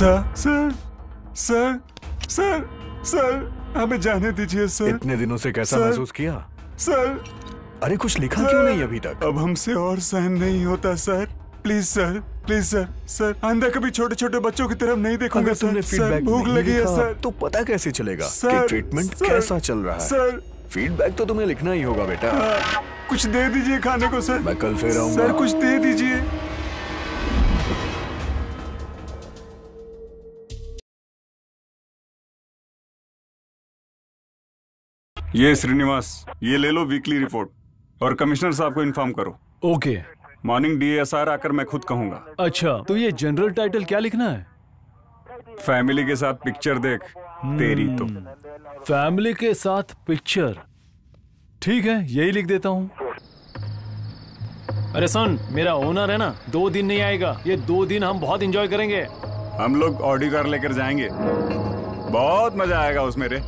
Sir sir sir sir sir हमें जाने दीजिए सर। इतने दिनों से कैसा महसूस किया सर? अरे कुछ लिखा क्यों नहीं अभी तक? अब हमसे और सहन नहीं होता sir, please sir, please sir. Sir आंदा कभी छोटे छोटे बच्चों की तरफ नहीं देखूंगा सर। फीडबैक भूख लगी है सर तो पता कैसे चलेगा कि ट्रीटमेंट कैसा चल रहा है सर। फीडबैक तो तुम्हें लिखना ही होगा बेटा। कुछ दे दीजिए खाने को सर, मैं कल फिर आऊंगा सर। कुछ दे दीजिए। ये श्रीनिवास, ये ले लो वीकली रिपोर्ट और कमिश्नर साहब को इन्फॉर्म करो। ओके। मॉर्निंग डीएसआर आकर मैं खुद कहूंगा। अच्छा तो ये जनरल टाइटल क्या लिखना है? फैमिली के साथ पिक्चर देख तेरी तो। फैमिली के साथ पिक्चर, ठीक है यही लिख देता हूँ। अरे सुन, मेरा ओनर है ना 2 दिन नहीं आएगा, ये 2 दिन हम बहुत इंजॉय करेंगे। हम लोग ऑडी कार लेकर जाएंगे, बहुत मजा आएगा उसमें। रे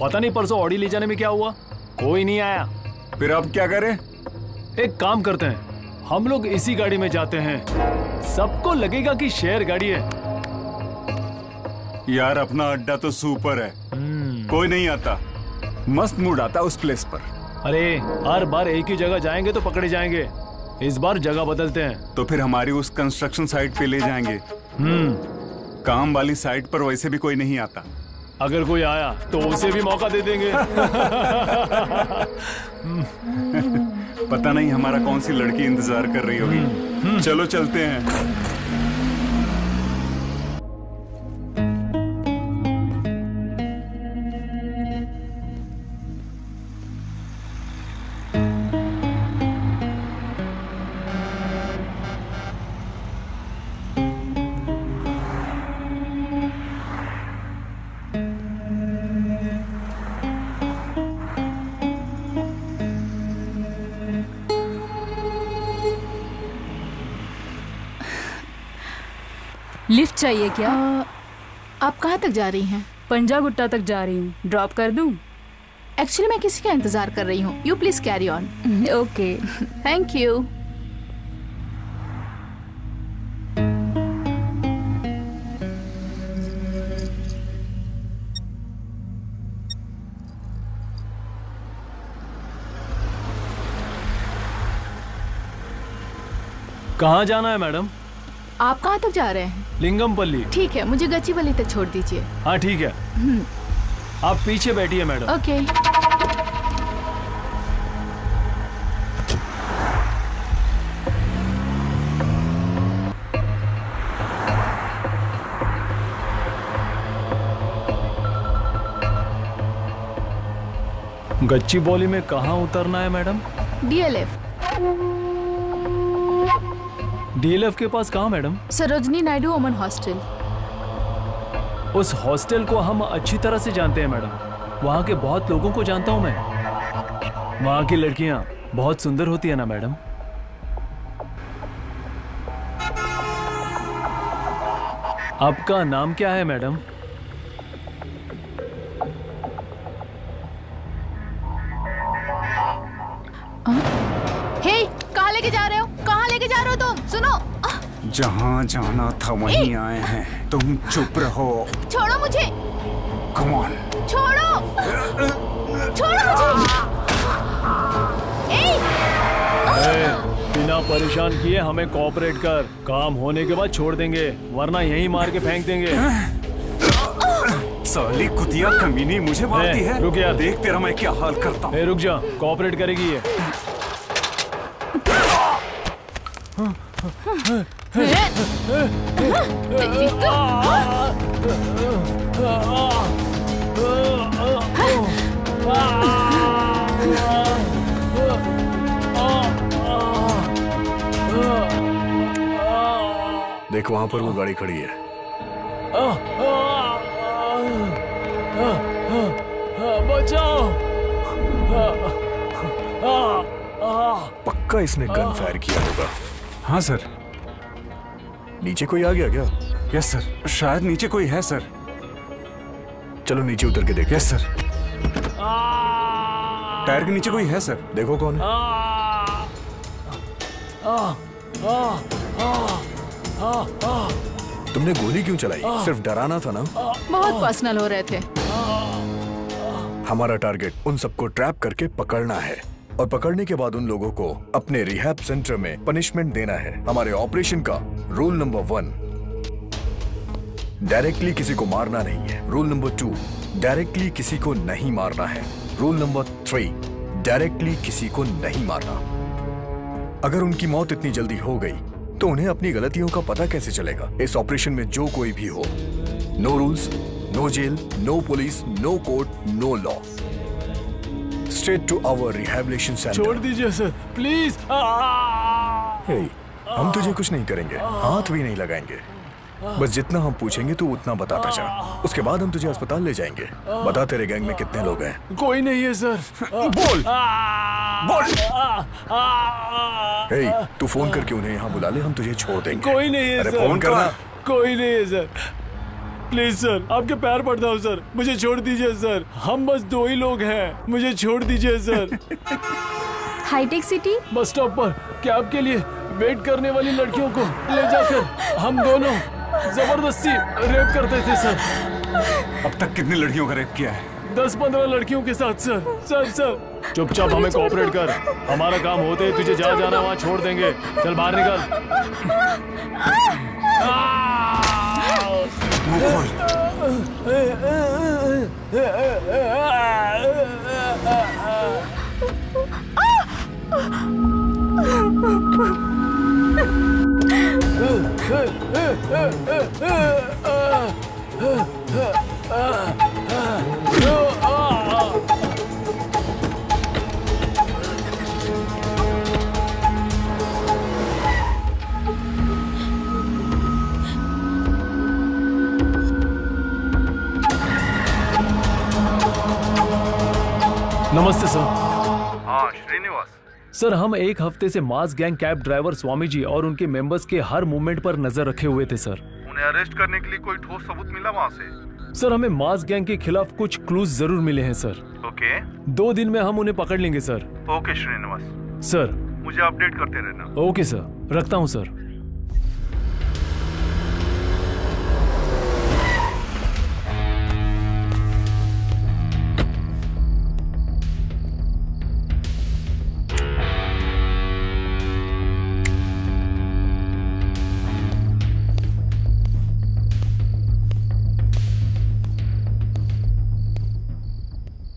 पता नहीं परसों ऑडी ले जाने में क्या हुआ, कोई नहीं आया। फिर अब क्या करें? एक काम करते हैं, हम लोग इसी गाड़ी में जाते हैं, सबको लगेगा कि शेयर गाड़ी है। यार अपना अड्डा तो सुपर है, कोई नहीं आता, मस्त मूड आता उस प्लेस पर। अरे हर बार एक ही जगह जाएंगे तो पकड़े जाएंगे, इस बार जगह बदलते हैं। तो फिर हमारी उस कंस्ट्रक्शन साइट पे ले जाएंगे। काम वाली साइट पर वैसे भी कोई नहीं आता, अगर कोई आया तो उसे भी मौका दे देंगे। पता नहीं हमारा कौन सी लड़की इंतजार कर रही होगी। चलो चलते हैं। लिफ्ट चाहिए क्या? आप कहाँ तक जा रही हैं? पंजा गुट्टा तक जा रही हूँ, ड्रॉप कर दूँ? एक्चुअली मैं किसी का इंतजार कर रही हूँ, you please carry on. Okay thank you. कहाँ जाना है मैडम? आप कहाँ तक जा रहे हैं? लिंगमपल्ली। ठीक है, मुझे गच्चीपल्ली तक छोड़ दीजिए। हाँ ठीक है, आप पीछे बैठिए मैडम। ओके। गच्चीपल्ली में कहाँ उतरना है मैडम? डीएलएफ। डीएलएफ के पास कहाँ मैडम? सरोजनी नायडू ओमन हॉस्टल। उस हॉस्टल को हम अच्छी तरह से जानते हैं मैडम, वहाँ के बहुत लोगों को जानता हूँ मैं। वहाँ की लड़कियाँ बहुत सुंदर होती है ना मैडम? आपका नाम क्या है मैडम? जहाँ जाना था वहीं आए हैं, तुम चुप रहो। छोड़ो मुझे। Come on। छोड़ो, छोड़ो मुझे। बिना परेशान किए हमें कोऑपरेट कर, काम होने के बाद छोड़ देंगे वरना यहीं मार के फेंक देंगे। साली कुतिया कमीनी मुझे मारती है। रुक यार, देख तेरा मैं क्या हाल करता हूँ। रुक जा, कोऑपरेट करेगी ये। देख वहां पर वो गाड़ी खड़ी है। बचाओ। पक्का इसने गन फायर किया होगा। हाँ सर। नीचे कोई आ गया क्या? यस सर, शायद नीचे कोई है सर। चलो नीचे उतर के देखो। यस सर, टायर के नीचे कोई है सर। देखो कौन है। तुमने गोली क्यों चलाई? सिर्फ डराना था ना। बहुत पर्सनल हो रहे थे। हमारा टारगेट उन सबको ट्रैप करके पकड़ना है और पकड़ने के बाद उन लोगों को अपने रिहैब सेंटर में पनिशमेंट देना है। हमारे ऑपरेशन का रूल नंबर 1, डायरेक्टली किसी को मारना नहीं है। रूल नंबर 2, डायरेक्टली किसी को नहीं मारना है। रूल नंबर 3, डायरेक्टली किसी को नहीं मारना। अगर उनकी मौत इतनी जल्दी हो गई तो उन्हें अपनी गलतियों का पता कैसे चलेगा? इस ऑपरेशन में जो कोई भी हो, no rules, no jail, no police, no court, no law. Straight to our rehabilitation centre. छोड़ दीजिए सर, प्लीज। हम तुझे कुछ नहीं करेंगे, हाथ भी नहीं लगाएंगे। बस जितना हम पूछेंगे तू उतना बताता जा। उसके बाद हम तुझे अस्पताल ले जाएंगे। बता तेरे गैंग में कितने लोग हैं? कोई नहीं है सर। बोल बोल। तू फोन करके उन्हें यहाँ बुला ले, हम तुझे छोड़ देंगे। कोई नहीं है। अरे फोन करना। कोई नहीं है सर, प्लीज सर, आपके पैर पड़ता हूँ सर, मुझे छोड़ दीजिए सर, हम बस 2 ही लोग हैं, मुझे छोड़ दीजिए sir. Hitech city bus stop पर कैब के लिए वेट करने वाली लड़कियों को ले जाकर हम दोनों जबरदस्ती रेप करते थे सर। अब तक कितनी लड़कियों का रेप किया है? 10-15 लड़कियों के साथ सर। सर चुपचाप हमें कोऑपरेट कर, हमारा काम होते ही तुझे जहाँ जाना वहाँ छोड़ देंगे। चल बाहर निकल। नमस्ते सर। हाँ श्रीनिवास सर, हम 1 हफ्ते से mass gang cab driver Swami ji और उनके मेंबर्स के हर मूवमेंट पर नजर रखे हुए थे सर। उन्हें अरेस्ट करने के लिए कोई ठोस सबूत मिला वहाँ से? सर हमें मास गैंग के खिलाफ कुछ क्लूज जरूर मिले हैं सर। ओके। 2 दिन में हम उन्हें पकड़ लेंगे सर। ओके श्रीनिवास सर, मुझे अपडेट करते रहना। ओके सर, रखता हूँ सर।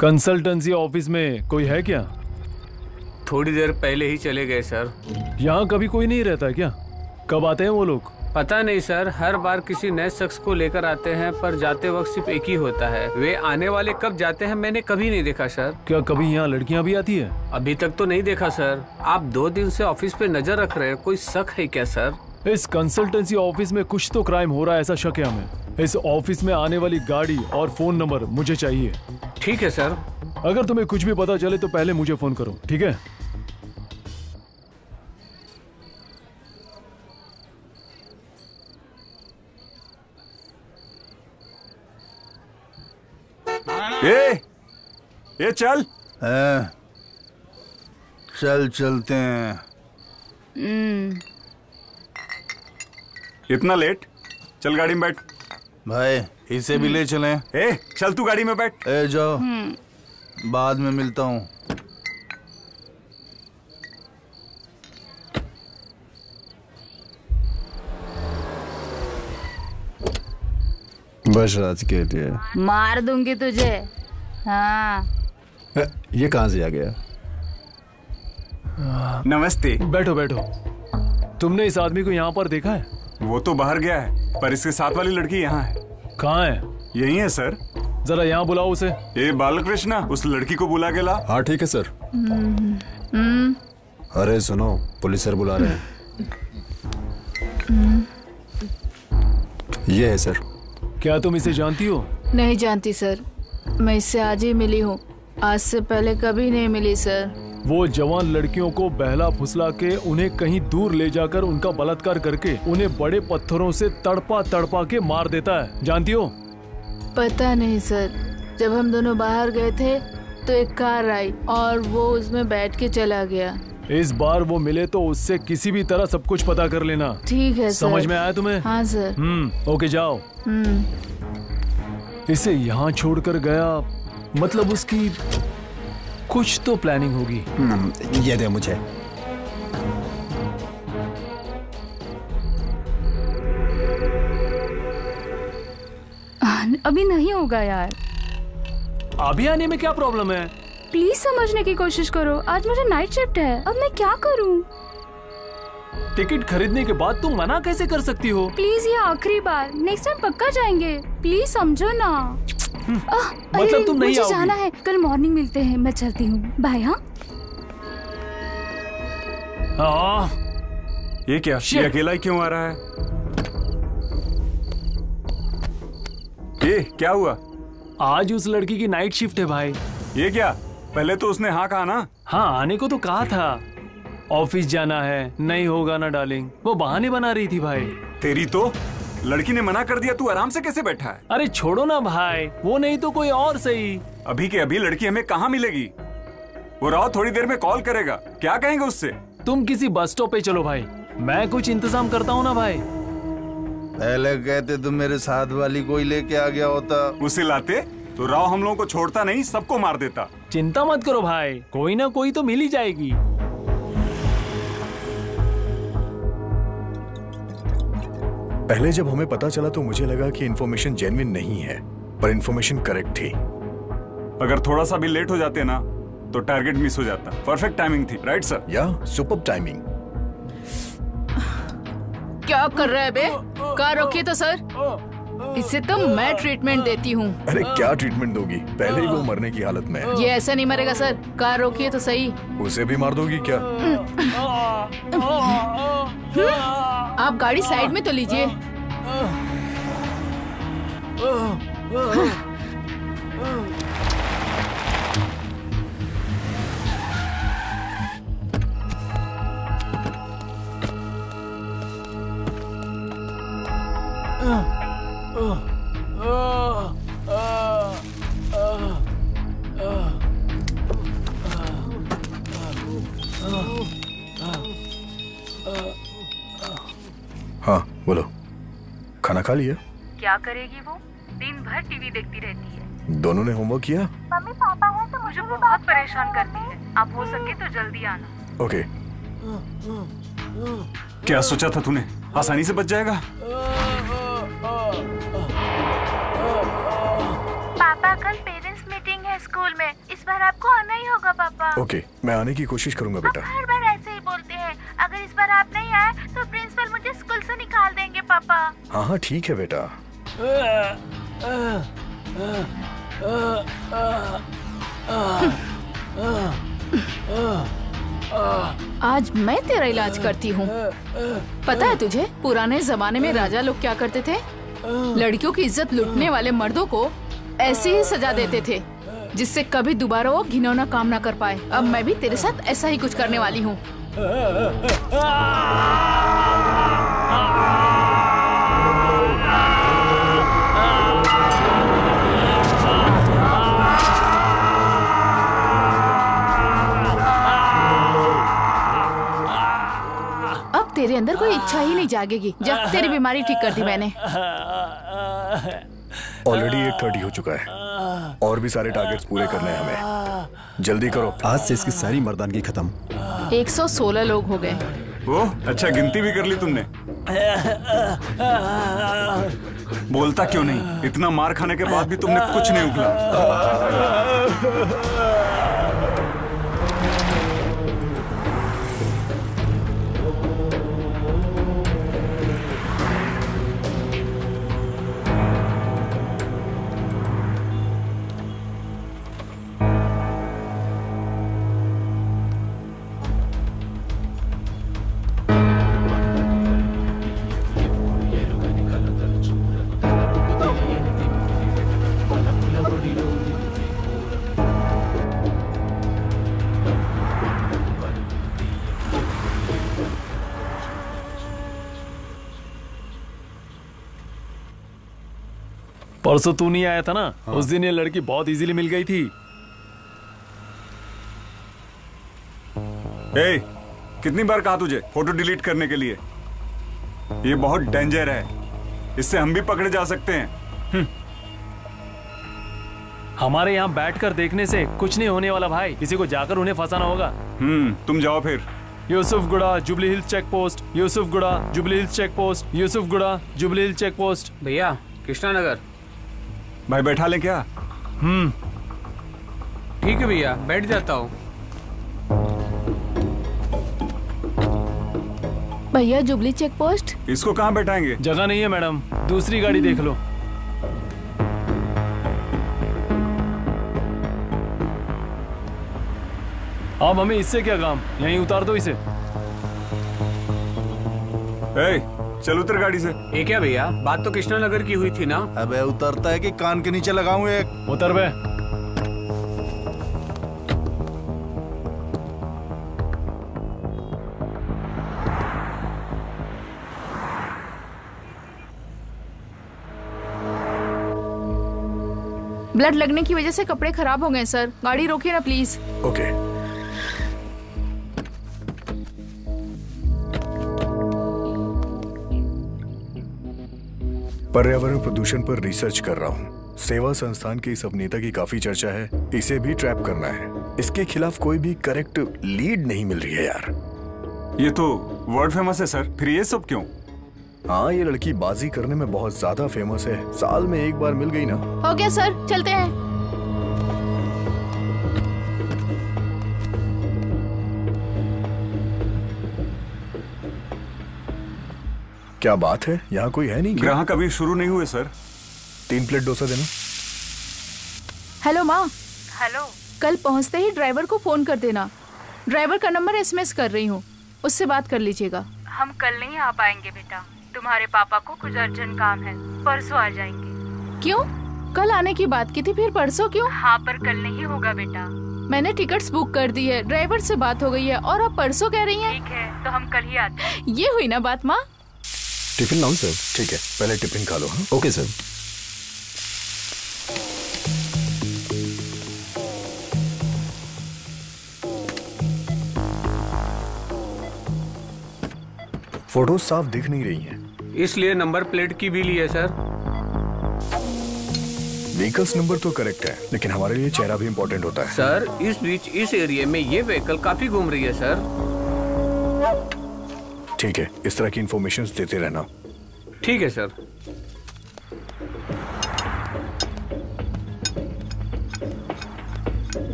कंसल्टेंसी ऑफिस में कोई है क्या? थोड़ी देर पहले ही चले गए सर। यहाँ कभी कोई नहीं रहता क्या? कब आते हैं वो लोग? पता नहीं सर, हर बार किसी नए शख्स को लेकर आते हैं पर जाते वक्त सिर्फ एक ही होता है। वे आने वाले कब जाते हैं मैंने कभी नहीं देखा सर। क्या कभी यहाँ लड़कियाँ भी आती है? अभी तक तो नहीं देखा सर। आप 2 दिन से ऑफिस पे नजर रख रहे हैं, कोई शक है क्या सर? इस कंसल्टेंसी ऑफिस में कुछ तो क्राइम हो रहा है, ऐसा शक है हमें। इस ऑफिस में आने वाली गाड़ी और फोन नंबर मुझे चाहिए। ठीक है सर। अगर तुम्हें कुछ भी पता चले तो पहले मुझे फोन करो, ठीक है? ये चल। चल चलते हैं। इतना लेट? चल गाड़ी में बैठ। भाई इसे भी ले चलें। ए चल तू गाड़ी में बैठ। ए जाओ, बाद में मिलता हूँ। बस आज के लिए मार दूंगी तुझे। हाँ ये कहाँ से आ गया? नमस्ते। बैठो बैठो। तुमने इस आदमी को यहाँ पर देखा है? वो तो बाहर गया है पर इसके साथ वाली लड़की यहाँ है। कहाँ है? यही है सर। जरा यहाँ बुलाओ उसे। ये बालकृष्णा, उस लड़की को बुला के ला। हाँ ठीक है सर। अरे सुनो, पुलिस सर बुला रहे हैं। ये है सर। क्या तुम इसे जानती हो? नहीं जानती सर, मैं इससे आज ही मिली हूँ, आज से पहले कभी नहीं मिली सर। वो जवान लड़कियों को बहला फुसला के उन्हें कहीं दूर ले जाकर उनका बलात्कार करके उन्हें बड़े पत्थरों से तड़पा तड़पा के मार देता है, जानती हो? पता नहीं सर, जब हम दोनों बाहर गए थे तो एक कार आई और वो उसमें बैठ के चला गया। इस बार वो मिले तो उससे किसी भी तरह सब कुछ पता कर लेना, ठीक है सर। समझ में आया तुम्हें? हाँ सर। ओके जाओ। इसे यहाँ छोड़ कर गया मतलब उसकी कुछ तो प्लानिंग होगी। ये दे मुझे। अभी नहीं होगा यार। अभी आने में क्या प्रॉब्लम है? प्लीज समझने की कोशिश करो, आज मुझे नाइट शिफ्ट है, अब मैं क्या करूं? टिकट खरीदने के बाद तुम मना कैसे कर सकती हो? प्लीज ये आखिरी बार, नेक्स्ट टाइम पक्का जाएंगे, प्लीज समझो ना। मतलब तुम नहीं आओगी? मुझे जाना है, कल मॉर्निंग मिलते हैं, मैं चलती हूँ, बाय। हाँ ये क्या, ये अकेला ही क्यों आ रहा है? ये क्या हुआ? आज उस लड़की की नाइट शिफ्ट है भाई। ये क्या, पहले तो उसने हाँ कहा ना। हाँ आने को तो कहा था, ऑफिस जाना है, नहीं होगा ना डार्लिंग, वो बहाने बना रही थी भाई। तेरी तो लड़की ने मना कर दिया, तू आराम से कैसे बैठा है? अरे छोड़ो ना भाई, वो नहीं तो कोई और सही। अभी के अभी लड़की हमें कहाँ मिलेगी? वो राव थोड़ी देर में कॉल करेगा, क्या कहेंगे उससे? तुम किसी बस स्टॉप पे चलो भाई, मैं कुछ इंतजाम करता हूँ ना भाई। पहले कहते तुम मेरे साथ वाली कोई लेके आ गया होता, उसे लाते तो राव हम लोगों को छोड़ता नहीं, सबको मार देता। चिंता मत करो भाई, कोई ना कोई तो मिल ही जाएगी। पहले जब हमें पता चला तो मुझे लगा कि इन्फॉर्मेशन जेन्युइन नहीं है, पर इन्फॉर्मेशन करेक्ट थी। अगर थोड़ा सा भी लेट हो जाते ना तो टारगेट मिस हो जाता। परफेक्ट टाइमिंग थी, राइट सर? या सुपर्ब टाइमिंग। क्या कर रहा है बे? कार रोकिए तो सर, इससे तो मैं ट्रीटमेंट देती हूँ। अरे क्या ट्रीटमेंट दोगी, पहले ही वो मरने की हालत में है। ये ऐसा नहीं मरेगा सर, कार रोकिए तो सही। उसे भी मार दोगी क्या? आप गाड़ी साइड में तो लीजिए। हाँ बोलो। खाना खा लिया? क्या करेगी वो, दिन भर टीवी देखती रहती है। दोनों ने होमवर्क किया? मम्मी पापा है तो मुझे भी बहुत परेशान करती है, आप हो सके तो जल्दी आना। ओके। क्या सोचा था तूने, आसानी से बच जाएगा? पापा कल पेरेंट्स मीटिंग है स्कूल में, इस बार आपको आना ही होगा पापा। ओके मैं आने की कोशिश करूंगा बेटा। हर बार ऐसे ही बोलते हैं, अगर इस बार आप नहीं आए तो प्रिंसिपल मुझे स्कूल से निकाल देंगे पापा। हाँ हाँ ठीक है बेटा। आज मैं तेरा इलाज करती हूँ। पता है तुझे पुराने जमाने में राजा लोग क्या करते थे? लड़कियों की इज्जत लूटने वाले मर्दों को ऐसी ही सजा देते थे जिससे कभी दोबारा वो घिनौना काम ना कर पाए। अब मैं भी तेरे साथ ऐसा ही कुछ करने वाली हूँ। अब तेरे अंदर कोई इच्छा ही नहीं जागेगी, जब तेरी बीमारी ठीक कर दी मैंने। ऑलरेडी 8:30 हो चुका है, और भी सारे टारगेट्स पूरे करने हैं हमें, जल्दी करो। आज से इसकी सारी मर्दानगी खत्म। 116 लोग हो गए। ओ, अच्छा गिनती भी कर ली तुमने। बोलता क्यों नहीं, इतना मार खाने के बाद भी तुमने कुछ नहीं उगला। परसों तू नहीं आया था ना, हाँ। उस दिन ये लड़की बहुत इजीली मिल गई थी। ए, कितनी बार कहा तुझे फोटो डिलीट करने के लिए? ये बहुत डेंजर है, इससे हम भी पकड़े जा सकते हैं। हमारे यहाँ बैठकर देखने से कुछ नहीं होने वाला भाई, किसी को जाकर उन्हें फंसाना होगा। तुम जाओ फिर। Yousufguda Jubilee Hills check post, Yousufguda Jubilee Hills check post, Yousufguda Jubilee Hills check post. भैया कृष्णा नगर भाई बैठा ले क्या? ठीक है भैया बैठ जाता हूँ। भैया जुबली चेक पोस्ट, इसको कहाँ बैठाएंगे? जगह नहीं है मैडम, दूसरी गाड़ी देख लो। अब हमें इससे क्या काम, यहीं उतार दो इसे। ए, चल उतर गाड़ी से। ये क्या भैया, बात तो कृष्णा नगर की हुई थी ना? अबे उतरता है कि कान के नीचे लगाऊं एक। उतर बे। ब्लड लगने की वजह से कपड़े खराब हो गए सर, गाड़ी रोकिए ना प्लीज। ओके। पर्यावरण प्रदूषण पर रिसर्च कर रहा हूँ। सेवा संस्थान के इस अभिनेता की काफी चर्चा है, इसे भी ट्रैप करना है। इसके खिलाफ कोई भी करेक्ट लीड नहीं मिल रही है यार। ये तो वर्ल्ड फेमस है सर, फिर ये सब क्यों? हाँ ये लड़की बाजी करने में बहुत ज्यादा फेमस है, साल में एक बार मिल गई ना। हो गया सर, चलते हैं। क्या बात है, यहाँ कोई है नहीं? ग्राहक अभी शुरू नहीं हुए सर। 3 प्लेट डोसा देना। हेलो माँ। हेलो। कल पहुँचते ही ड्राइवर को फोन कर देना, ड्राइवर का नंबर एसएमएस कर रही हूँ, उससे बात कर लीजिएगा। हम कल नहीं आ पाएंगे बेटा, तुम्हारे पापा को कुछ अर्जेंट काम है, परसों आ जाएंगे। क्यों? कल आने की बात की थी, फिर परसों क्यों? हाँ पर कल नहीं होगा बेटा, मैंने टिकट्स बुक कर दी है, ड्राइवर से बात हो गई है और आप परसों कह रही हैं। ठीक है तो हम कल ही आते हैं। ये हुई ना बात माँ। टिफिन लाऊं सर? ठीक है पहले टिफिन खा लो। हाँ ओके सर। फोटो साफ दिख नहीं रही हैं, इसलिए नंबर प्लेट की भी ली है सर। व्हीकल्स नंबर तो करेक्ट है, लेकिन हमारे लिए चेहरा भी इम्पोर्टेंट होता है सर। इस बीच इस एरिया में ये व्हीकल काफी घूम रही है सर। ठीक है, इस तरह की इंफॉर्मेशंस देते रहना। ठीक है सर।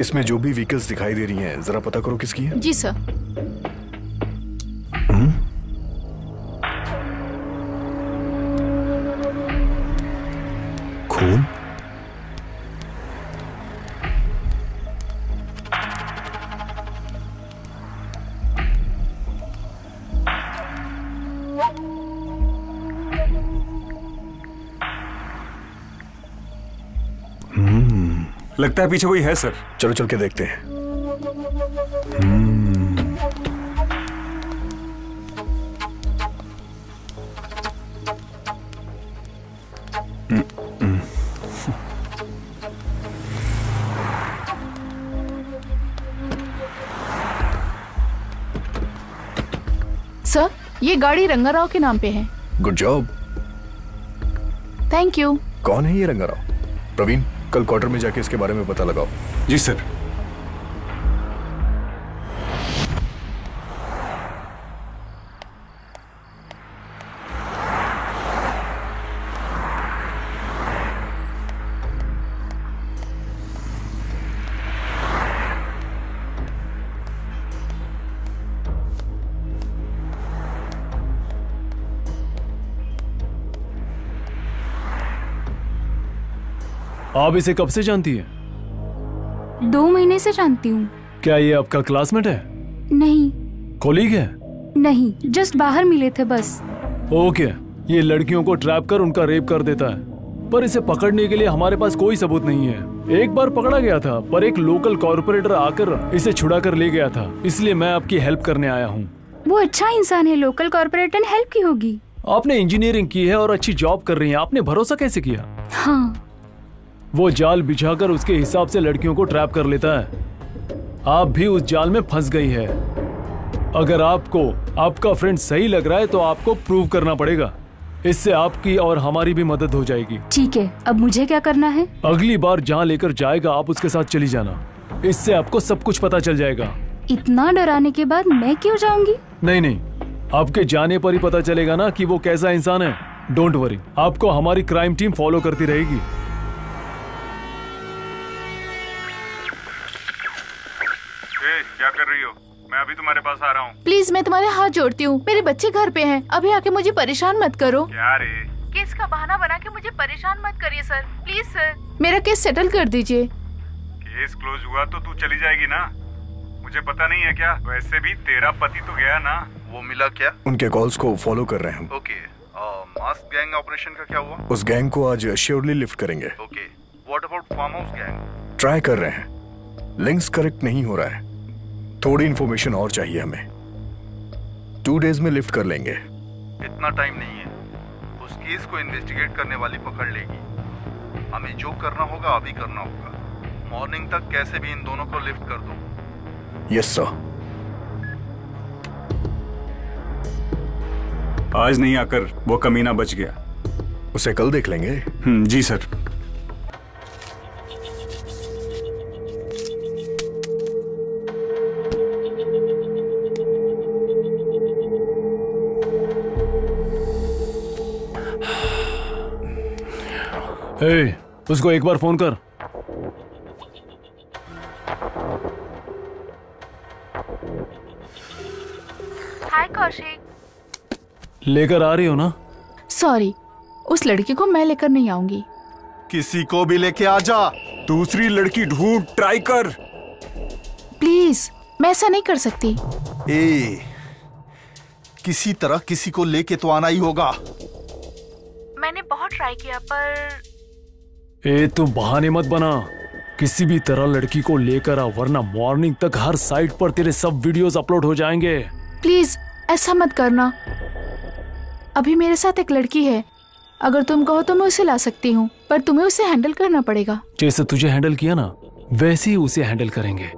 इसमें जो भी व्हीकल्स दिखाई दे रही हैं, जरा पता करो किसकी है। जी सर। खून? लगता है पीछे कोई है सर, चलो चल के देखते हैं। सर ये गाड़ी रंगाराव के नाम पे है। Good job. Thank you. कौन है ये रंगाराव? प्रवीण, कल क्वार्टर में जाके इसके बारे में पता लगाओ। जी सर। आप इसे कब से जानती है? 2 महीने से जानती हूँ। क्या ये आपका क्लासमेट है? नहीं। कोलीग है? नहीं, जस्ट बाहर मिले थे बस। ओके, ये लड़कियों को ट्रैप कर उनका रेप कर देता है, पर इसे पकड़ने के लिए हमारे पास कोई सबूत नहीं है। एक बार पकड़ा गया था पर एक लोकल कॉर्पोरेटर आकर इसे छुड़ा कर ले गया था, इसलिए मैं आपकी हेल्प करने आया हूँ। वो अच्छा इंसान है, लोकल कॉर्पोरेटर ने हेल्प की होगी। आपने इंजीनियरिंग की है और अच्छी जॉब कर रही हैं, आपने भरोसा कैसे किया? हाँ, वो जाल बिछाकर उसके हिसाब से लड़कियों को ट्रैप कर लेता है। आप भी उस जाल में फंस गई है। अगर आपको आपका फ्रेंड सही लग रहा है तो आपको प्रूव करना पड़ेगा। इससे आपकी और हमारी भी मदद हो जाएगी। ठीक है, अब मुझे क्या करना है? अगली बार जहाँ लेकर जाएगा आप उसके साथ चली जाना, इससे आपको सब कुछ पता चल जाएगा। इतना डराने के बाद मैं क्यों जाऊंगी? नहीं नहीं, आपके जाने पर ही पता चलेगा ना कि वो कैसा इंसान है। डोंट वरी, आपको हमारी क्राइम टीम फॉलो करती रहेगी। क्या कर रही हो? मैं अभी तुम्हारे पास आ रहा हूँ। प्लीज, मैं तुम्हारे हाथ जोड़ती हूँ, मेरे बच्चे घर पे हैं, अभी आके मुझे परेशान मत करो। यार केस का बहाना बना के मुझे परेशान मत करिए सर, प्लीज सर, मेरा केस सेटल कर दीजिए। केस क्लोज हुआ तो तू चली जाएगी ना? मुझे पता नहीं है क्या? वैसे भी तेरा पति तो गया ना, वो मिला क्या? उनके कॉल्स को फॉलो कर रहे हैं। ओके, मास्क गैंग ऑपरेशन का क्या हुआ? उस गैंग को आज श्योरली लिफ्ट करेंगे। Okay, what about farm house gang? Try कर रहे हैं, लिंक्स करेक्ट नहीं हो रहा है। थोड़ी इन्फॉर्मेशन और चाहिए हमें। 2 डेज में लिफ्ट कर लेंगे। इतना टाइम नहीं है, उस केस को इन्वेस्टिगेट करने वाली पकड़ लेगी। हमें जो करना होगा अभी करना होगा। मॉर्निंग तक कैसे भी इन दोनों को लिफ्ट कर दो। Yes sir. आज नहीं आकर वो कमीना बच गया, उसे कल देख लेंगे। जी सर। ए, उसको एक बार फोन कर। हाय कौशिक, लेकर आ रही हो ना? सॉरी, उस लड़की को मैं लेकर नहीं आऊंगी। किसी को भी लेके आ जा, दूसरी लड़की ढूंढ, ट्राई कर। प्लीज, मैं ऐसा नहीं कर सकती। ए, किसी तरह किसी को लेके तो आना ही होगा। मैंने बहुत ट्राई किया पर। ए, तुम बहाने मत बना। किसी भी तरह लड़की को लेकर आ, वरना मॉर्निंग तक हर साइट पर तेरे सब वीडियोस अपलोड हो जाएंगे। प्लीज ऐसा मत करना। अभी मेरे साथ एक लड़की है, अगर तुम कहो तो मैं उसे ला सकती हूँ, पर तुम्हें उसे हैंडल करना पड़ेगा। जैसे तुझे हैंडल किया ना, वैसे ही उसे हैंडल करेंगे।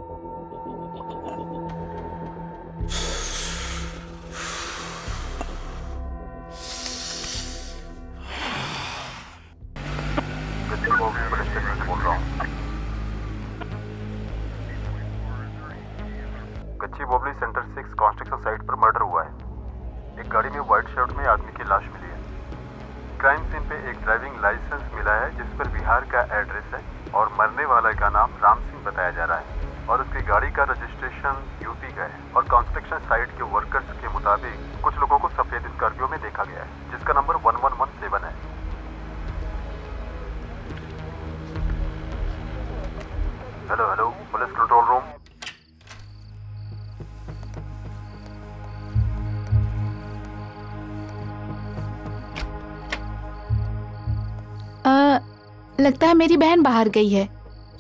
लगता है मेरी बहन बाहर गई है,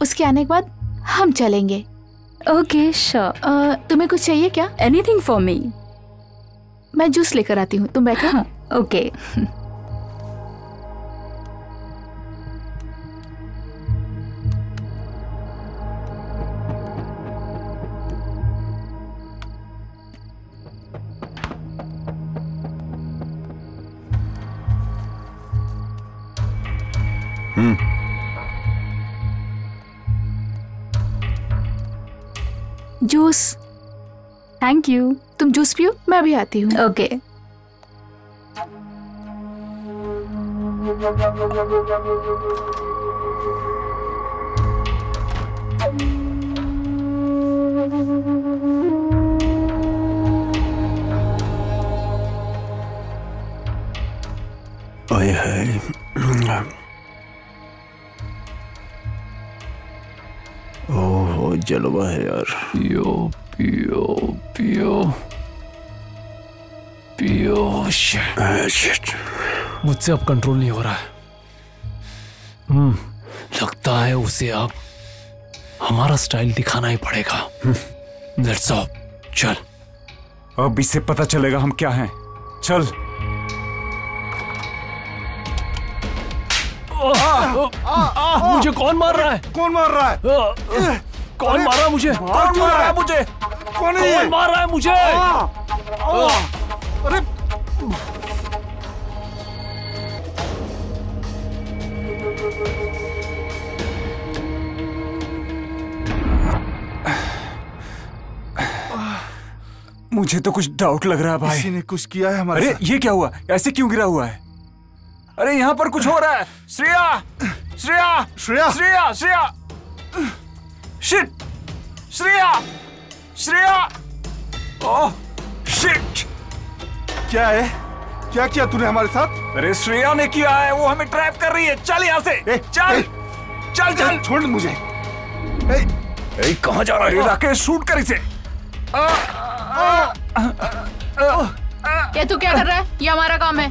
उसके आने के बाद हम चलेंगे। Okay sure. तुम्हें कुछ चाहिए क्या? Anything for me. मैं जूस लेकर आती हूँ, तुम बैठो। ओके। जूस। Thank you. तुम जूस पियो, मैं भी आती हूँ। ओके। ओए हाय, ओह जलवा है यार। पियो पियो पियो पियो। शिट, मुझसे अब कंट्रोल नहीं हो रहा है। लगता है उसे अब हमारा स्टाइल दिखाना ही पड़ेगा। लेट्स ऑफ, चल अब इससे पता चलेगा हम क्या हैं। चल। मुझे कौन मार रहा है? कौन मार रहा है? कौन मारा मुझे? कौन मार रहा है मुझे? कौन मार रहा है मुझे? अरे मुझे तो कुछ डाउट लग रहा है भाई। किसी ने कुछ किया है हमारे साथ। अरे ये क्या हुआ? ऐसे क्यों गिरा हुआ है? अरे यहाँ पर कुछ हो रहा है। Shreya, Shreya, Shreya, Shreya, Shreya, shit, Shreya, Shreya, oh, shit. क्या है? क्या किया तूने हमारे साथ? अरे श्रेया ने किया है, वो हमें ट्रैप कर रही है। चल यहाँ से, चल, चल, चल। छोड़ मुझे। कहाँ जा रहा है? राकेश शूट कर इसे। ये तू क्या कर रहा है? ये हमारा काम है।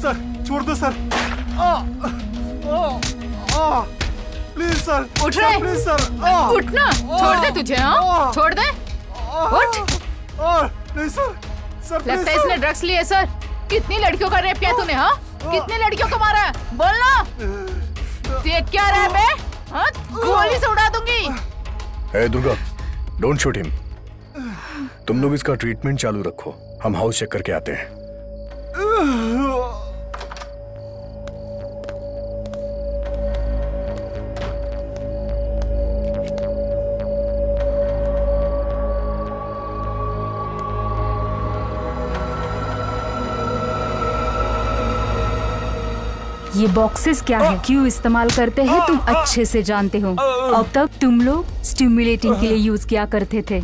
सर छोड़ दो सर, प्लीज सर। उठ रहे? प्लीज सर उठ ना, छोड़ दे तुझे। हाँ छोड़ दे, उठ। प्लीज सर, सर लगता है इसने ड्रग्स लिए। सर कितनी लड़कियों का रेप किया तूने? हाँ कितनी लड़कियों को मारा है? बोल ना, देख क्या रहा है बे? हाँ गोली से उड़ा दूंगी। हे दुर्गा, डोंट शूट हिम। तुम लोग इसका ट्रीटमेंट चालू रखो, हम हाउस चेक करके आते हैं। ये बॉक्सेस क्या है, क्यों इस्तेमाल करते हैं, तुम अच्छे से जानते हो। अब तक तुम लोग स्टिमुलेटिंग के लिए यूज किया करते थे,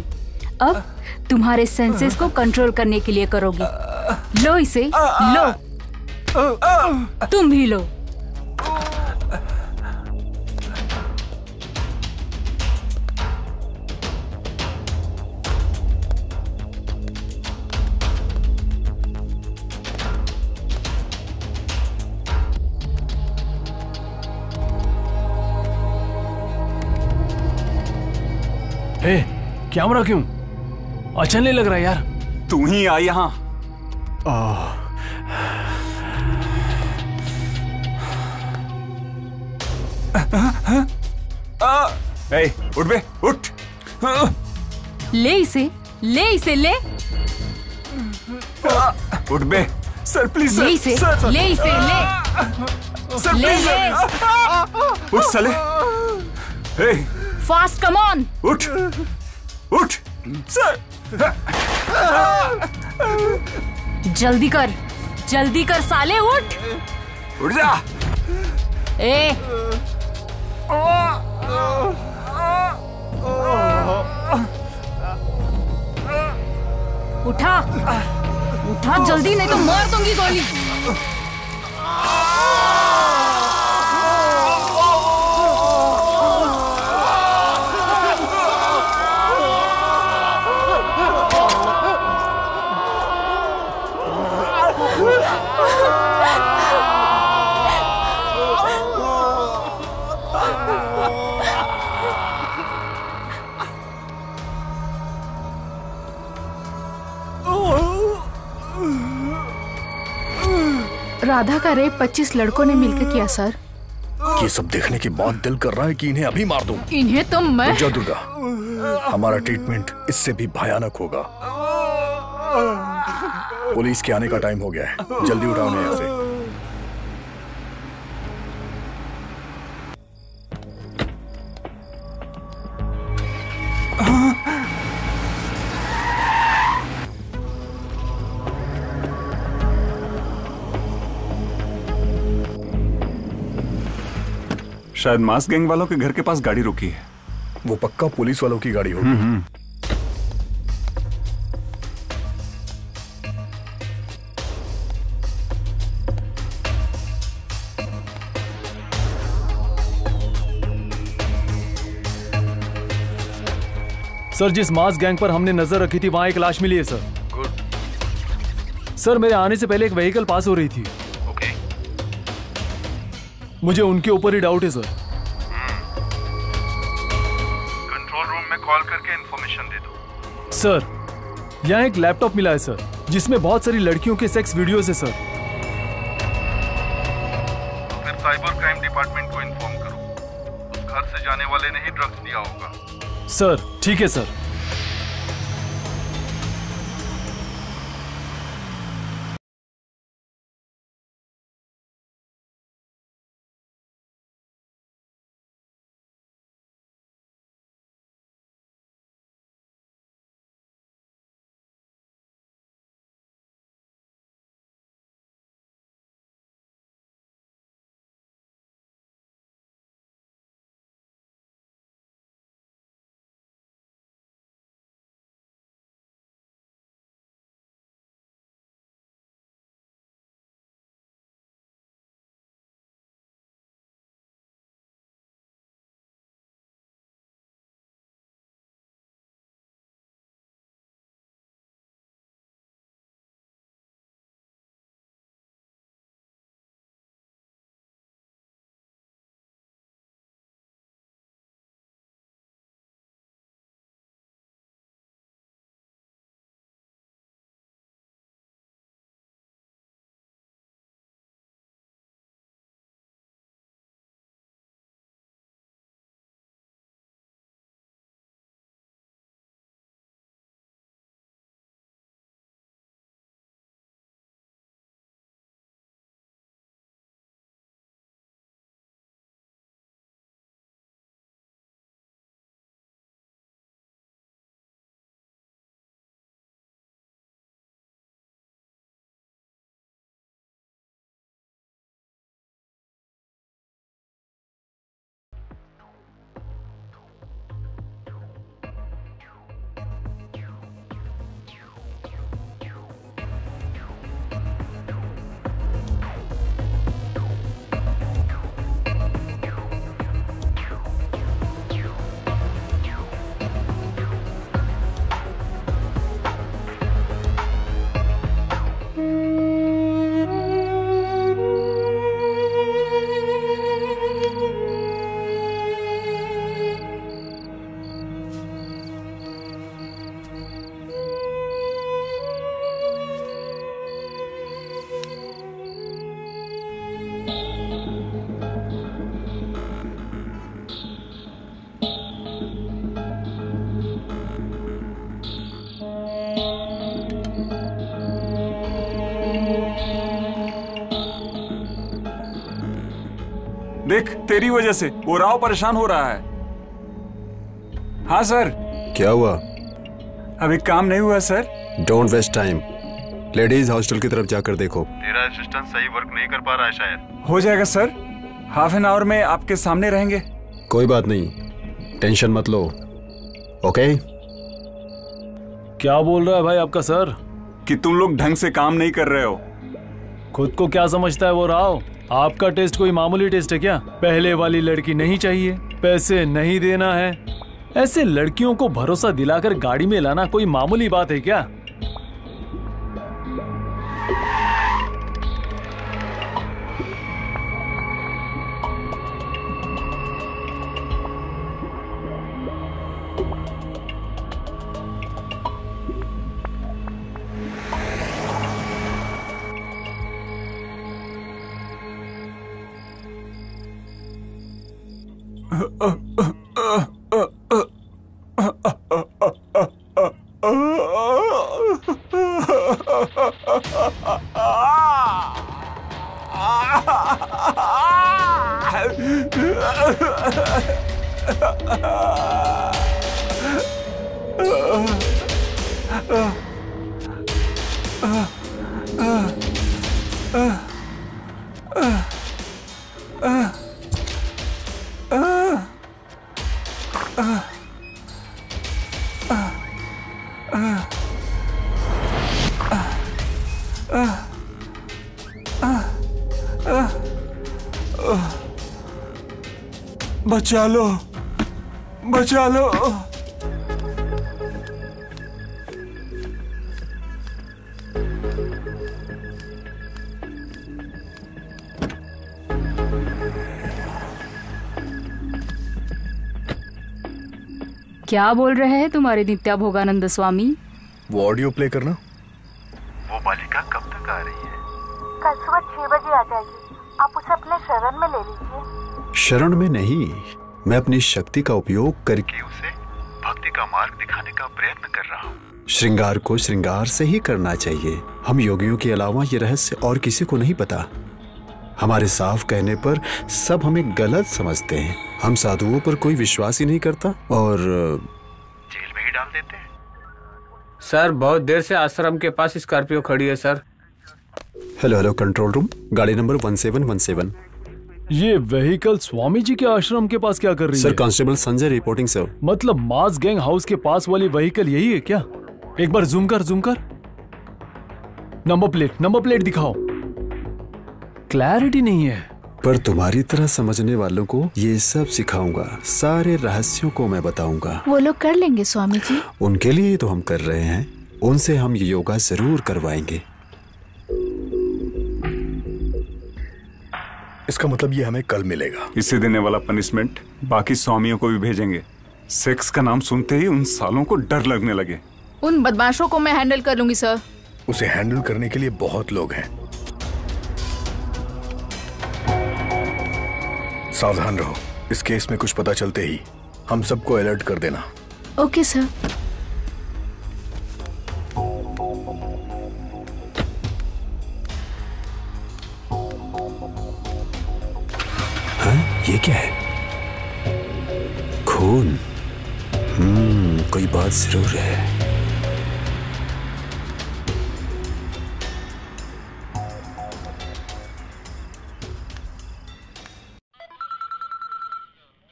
अब तुम्हारे सेंसेस को कंट्रोल करने के लिए करोगे। लो इसे, लो, तुम भी लो। हे, क्या मरा क्यों? अच्छा नहीं लग रहा यार। तू ही आ यहाँ। उठ बे, उठ। ले इसे, ले इसे, ले। उठ बे। सर प्लीज सर, ले इसे, सर, ले इसे, ले। सर प्लीज सर, उठ साले। हे Fast, come on! उठ, उठ, सर। जल्दी कर साले, उठ। उठ जा। ए। उठा, उठा जल्दी, नहीं तो मार दूंगी गोली। राधा का रेप 25 लड़कों ने मिलकर किया सर। ये सब देखने के बाद दिल कर रहा है कि इन्हें अभी मार दूं। इन्हें तो मैं। रुक जा दुर्गा, हमारा ट्रीटमेंट इससे भी भयानक होगा। पुलिस के आने का टाइम हो गया है, जल्दी उठाओ उन्हें यहाँ से। शायद मास गैंग वालों के घर के पास गाड़ी रुकी है। वो पक्का पुलिस वालों की गाड़ी होगी। सर जिस मास गैंग पर हमने नजर रखी थी वहां एक लाश मिली है सर। गुड। सर मेरे आने से पहले एक व्हीकल पास हो रही थी। मुझे उनके ऊपर ही डाउट है सर। कॉल करके इन्फॉर्मेशन दे दो। सर, यहाँ एक लैपटॉप मिला है सर, जिसमें बहुत सारी लड़कियों के सेक्स वीडियोस है सर। फिर साइबर क्राइम डिपार्टमेंट को इन्फॉर्म करो। उस घर से जाने वाले ने ही ड्रग्स लिया होगा। सर ठीक है सर। देख, तेरी वजह से वो राव परेशान हो रहा है। हाँ सर। क्या हुआ? अभी काम नहीं हुआ sir. Don't waste time, ladies hostel की तरफ जाकर देखो। तेरा असिस्टेंट सही वर्क नहीं कर पा रहा है शायद। हो जाएगा सर, हाफ एन आवर में आपके सामने रहेंगे। कोई बात नहीं, टेंशन मत लो। ओके। क्या बोल रहा है भाई आपका सर? कि तुम लोग ढंग से काम नहीं कर रहे हो। खुद को क्या समझता है वो राव? आपका टेस्ट कोई मामूली टेस्ट है क्या? पहले वाली लड़की नहीं चाहिए, पैसे नहीं देना है। ऐसे लड़कियों को भरोसा दिलाकर गाड़ी में लाना कोई मामूली बात है क्या? बचा लो, बचा लो। क्या बोल रहे हैं तुम्हारे नित्या भोगानंद स्वामी? वो ऑडियो प्ले करना। वो बालिका कब तक आ रही है? कल सुबह 6 बजे आ जाएगी। आप उसे अपने शरण में ले लीजिए। शरण में नहीं, मैं अपनी शक्ति का उपयोग करके उसे भक्ति का मार्ग दिखाने का प्रयत्न कर रहा हूँ। श्रृंगार को श्रृंगार से ही करना चाहिए। हम योगियों के अलावा ये रहस्य और किसी को नहीं पता। हमारे साफ कहने पर सब हमें गलत समझते हैं। हम साधुओं पर कोई विश्वास ही नहीं करता और जेल में ही डाल देते हैं। सर, बहुत देर से आश्रम के पास स्कॉर्पियो खड़ी है sir. Hello hello, control room, गाड़ी नंबर 1717। ये व्हीकल स्वामी जी के आश्रम के पास क्या कर रही है? Sir, constable Sanjay reporting sir. मतलब मास गैंग हाउस के पास वाली व्हीकल यही है क्या? एक बार जूम कर। नंबर प्लेट दिखाओ। क्लैरिटी नहीं है। पर तुम्हारी तरह समझने वालों को ये सब सिखाऊंगा, सारे रहस्यों को मैं बताऊंगा। वो लोग कर लेंगे स्वामी जी। उनके लिए तो हम कर रहे हैं, उनसे हम ये योगा जरूर करवाएंगे। इसका मतलब ये हमें कल मिलेगा। इसे देने वाला पनिशमेंट बाकी स्वामियों को भी भेजेंगे। सेक्स का नाम सुनते ही उन सालों को डर लगने लगे। उन बदमाशों को मैं हैंडल कर लूंगी सर। उसे हैंडल करने के लिए बहुत लोग हैं। सावधान रहो। इस केस में कुछ पता चलते ही हम सबको अलर्ट कर देना। Okay sir. ये क्या है? खून। कोई बात जरूर है।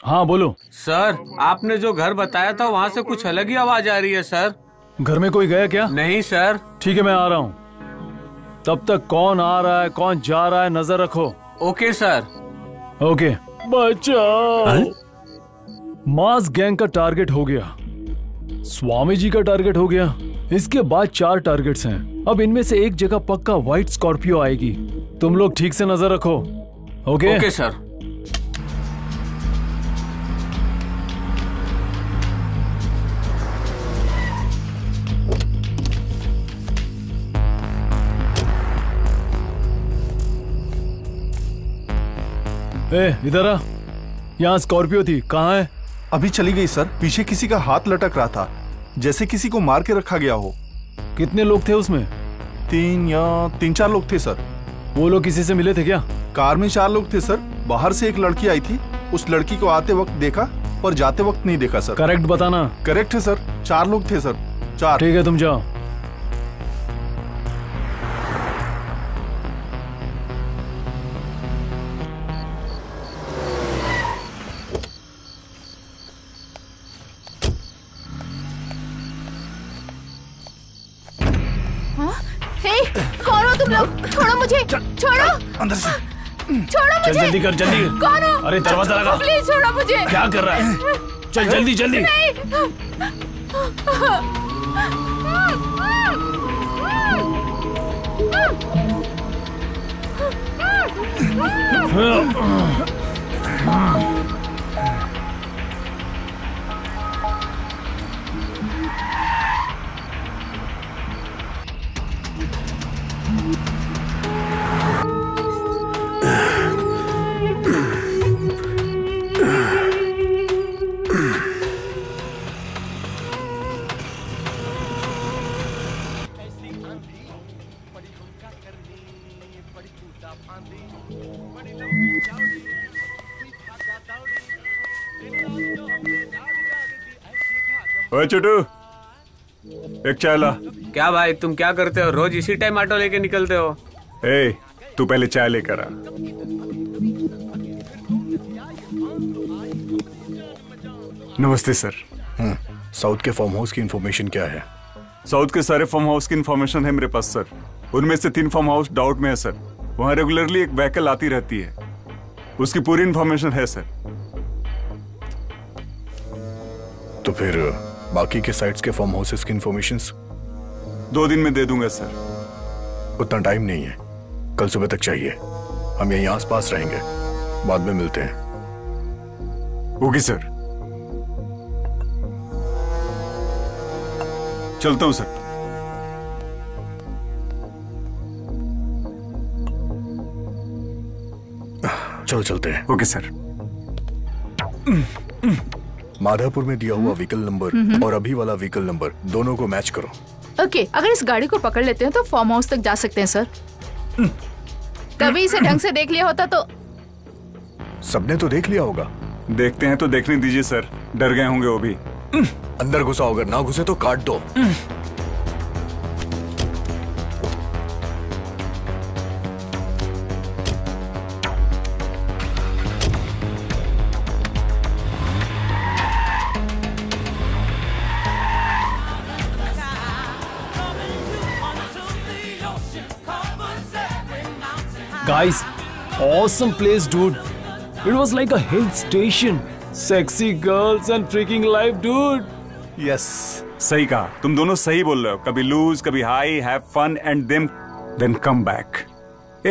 हाँ बोलो। सर, आपने जो घर बताया था वहाँ से कुछ अलग ही आवाज आ रही है सर। घर में कोई गया क्या? नहीं सर। ठीक है, मैं आ रहा हूँ। तब तक कौन आ रहा है कौन जा रहा है नजर रखो। Okay sir. ओके। बचाओ। मास गैंग का टारगेट हो गया, स्वामी जी का टारगेट हो गया, इसके बाद 4 टारगेट्स हैं। अब इनमें से एक जगह पक्का व्हाइट स्कॉर्पियो आएगी। तुम लोग ठीक से नजर रखो। ओके? Okay sir. ए, इधर आ। यहाँ स्कॉर्पियो थी, कहाँ है? अभी चली गई सर। पीछे किसी का हाथ लटक रहा था, जैसे किसी को मार के रखा गया हो। कितने लोग थे उसमें? 3 या 3-4 लोग थे सर। वो लोग किसी से मिले थे क्या? कार में 4 लोग थे सर। बाहर से एक लड़की आई थी, उस लड़की को आते वक्त देखा पर जाते वक्त नहीं देखा सर। करेक्ट बताना। करेक्ट है सर, 4 लोग थे सर। 4। ठीक है, तुम जाओ। अंदर से छोड़ो मुझे। चल जल्दी कर, जल्दी। कौन हो? अरे दरवाजा लगा। प्लीज छोड़ो मुझे। क्या कर रहा है? चल जल्दी जल्दी। नहीं। ओए छोटू, एक चाय ला। क्या भाई, तुम क्या करते हो? रोज इसी टाइम ऑटो लेके निकलते हो। ए, तू पहले चाय लेकर आ। नमस्ते सर। साउथ के फार्म हाउस की इन्फॉर्मेशन क्या है? साउथ के सारे फार्म हाउस की इन्फॉर्मेशन है मेरे पास सर। उनमें से 3 फार्म हाउस डाउट में है सर। वहाँ रेगुलरली एक व्हीकल आती रहती है, उसकी पूरी इन्फॉर्मेशन है सर। तो फिर बाकी के साइट्स के फार्म हाउसेस की इन्फॉर्मेशंस? 2 दिन में दे दूंगा सर। उतना टाइम नहीं है, कल सुबह तक चाहिए। हम यहीं आसपास रहेंगे, बाद में मिलते हैं। Okay sir. चलता हूं सर। चलो चलते हैं। Okay sir. माधापुर में दिया हुआ व्हीकल नंबर और अभी वाला व्हीकल नंबर दोनों को मैच करो। ओके, अगर इस गाड़ी को पकड़ लेते हैं तो फार्म हाउस तक जा सकते हैं सर। कभी इसे ढंग से देख लिया होता तो। सबने तो देख लिया होगा। देखते हैं तो देखने दीजिए सर, डर गए होंगे वो भी। अंदर घुसा होगा, ना घुसे तो काट दो। Guys, awesome place, dude. It was like a hill station. Sexy girls and freaking life, dude. Yes, सही कहा। तुम दोनों सही बोल रहे हो। कभी lose, कभी high, have fun and then come back.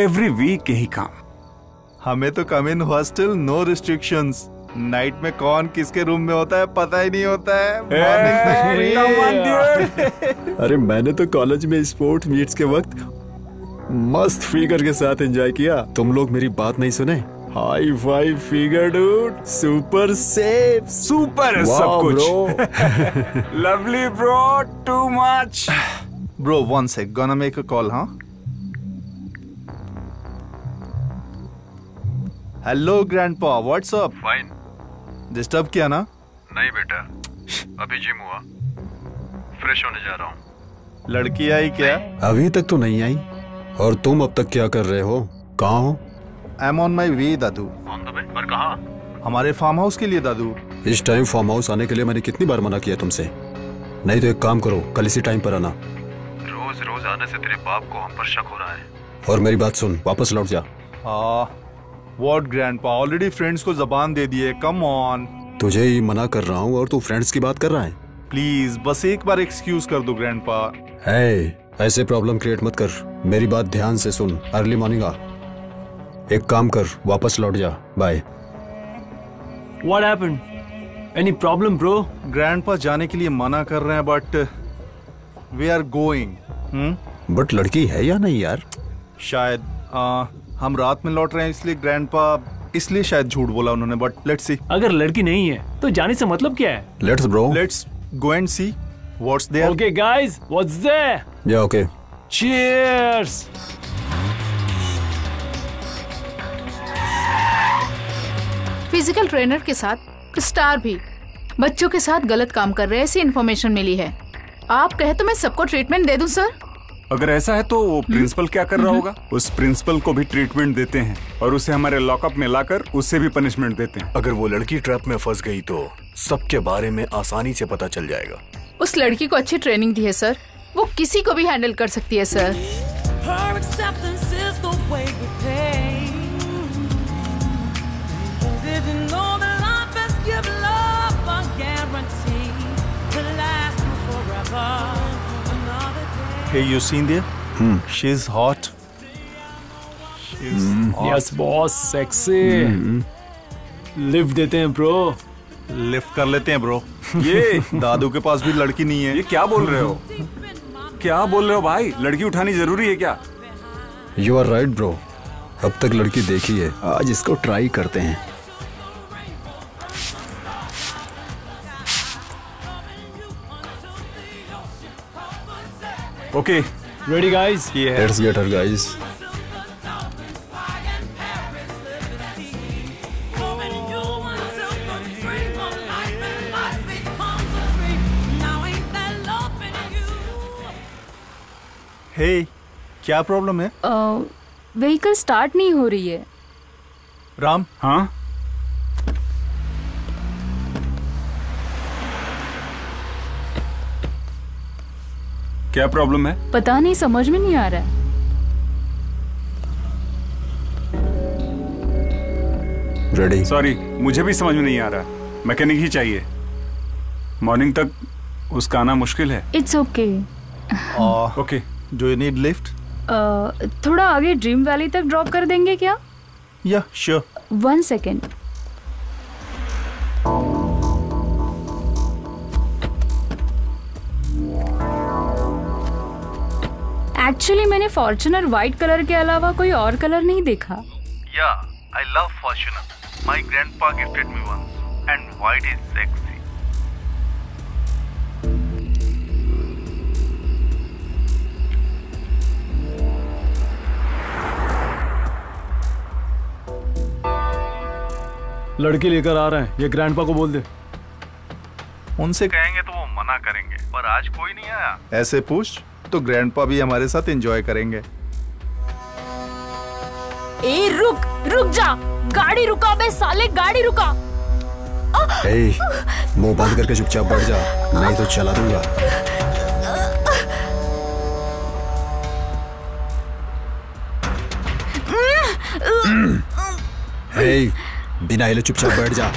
Every week यही काम। हमें तो come in hostel, no restrictions. Night में कौन किसके रूम में होता है पता ही नहीं होता है। Morning, अरे मैंने तो कॉलेज में स्पोर्ट मीट्स के वक्त मस्त फिगर के साथ एंजॉय किया। तुम लोग मेरी बात नहीं सुने। High five figure dude, super safe, super सब कुछ। Lovely bro, too much bro. One sec, gonna make a call. हाँ, hello grandpa, what's up? Fine. Disturb किया ना? नहीं बेटा, अभी जिम हुआ, फ्रेश होने जा रहा हूँ। लड़की आई क्या? अभी तक तो नहीं आई। और तुम अब तक क्या कर रहे हो? कहाँ हो? I am on my way दादू। पर कहाँ? हमारे फार्म हाउस के लिए दादू। इस टाइम फार्म हाउस आने के लिए मैंने कितनी बार मना किया तुमसे? नहीं तो एक काम करो, कल इसी टाइम पर आना। रोज रोज आने से तेरे बाप को हम पर शक हो रहा है। और मेरी बात सुन, वापस लौट जा। व्हाट ग्रैंडपा, ऑलरेडी फ्रेंड्स को जबान दे दिए, कम ऑन। तुझे ही मना कर रहा हूँ और तू फ्रेंड्स की बात कर रहा है। प्लीज बस एक बार एक्सक्यूज कर दो ग्रैंडपा। ऐसे प्रॉब्लम क्रिएट मत कर, मेरी बात ध्यान से सुन। अर्ली मॉर्निंग आ, एक काम कर, वापस लौट जा। Bye. What happened? Any problem bro? Grandpa जाने के लिए मना कर रहे हैं but we are going. But लड़की है या नहीं यार? शायद हम रात में लौट रहे हैं इसलिए ग्रैंडपा, इसलिए शायद झूठ बोला उन्होंने, बट लेट्स सी। अगर लड़की नहीं है तो जाने से मतलब क्या है? Let's bro, let's go and see what's there. Okay guys, what's there? या ओके, चीयर्स। फिजिकल ट्रेनर के साथ स्टार भी बच्चों के साथ गलत काम कर रहे हैं, ऐसी इन्फॉर्मेशन मिली है। आप कहे तो मैं सबको ट्रीटमेंट दे दूं सर? अगर ऐसा है तो वो प्रिंसिपल क्या कर रहा होगा? उस प्रिंसिपल को भी ट्रीटमेंट देते हैं और उसे हमारे लॉकअप में लाकर उससे भी पनिशमेंट देते हैं। अगर वो लड़की ट्रैप में फंस गई तो सबके बारे में आसानी से पता चल जाएगा। उस लड़की को अच्छी ट्रेनिंग दी है सर, वो किसी को भी हैंडल कर सकती है sir. Hey, you seen there? She's hot. She's hot. Yes, boss, sexy. Lift देते हैं bro. लिफ्ट कर लेते हैं ब्रो। ये दादू के पास भी लड़की नहीं है। ये क्या बोल रहे हो? क्या बोल रहे हो भाई? लड़की उठानी जरूरी है क्या? यू आर राइट ब्रो, अब तक लड़की देखी है, आज इसको ट्राई करते हैं। Okay, ready guys? Let's get her guys. Hey, क्या प्रॉब्लम है? व्हीकल स्टार्ट नहीं हो रही है। राम? हाँ, क्या प्रॉब्लम है? पता नहीं, समझ में नहीं आ रहा है। रेडी? सॉरी, मुझे भी समझ में नहीं आ रहा, मैकेनिक ही चाहिए। मॉर्निंग तक उसका आना मुश्किल है। It's okay. Okay, do you need lift? थोड़ा आगे ड्रीम वैली तक ड्रॉप कर देंगे क्या? Ya sure. One second. Actually मैंने फॉर्च्यूनर व्हाइट कलर के अलावा कोई और कलर नहीं देखा। या I love Fortuner, my grandpa gifted me once and white is sexy. लड़की लेकर आ रहे हैं, ये ग्रैंडपा को बोल दे, उनसे कहेंगे तो वो मना करेंगे। पर आज कोई नहीं आया। ऐसे पूछ तो ग्रैंडपा भी हमारे साथ एंजॉय करेंगे। ए रुक जा, गाड़ी रुका बे साले, गाड़ी रुका। ए मुंह बंद करके चुपचाप बैठ जा, नहीं तो चला दूंगा। ए बिना हिले चुपचाप बैठ जा।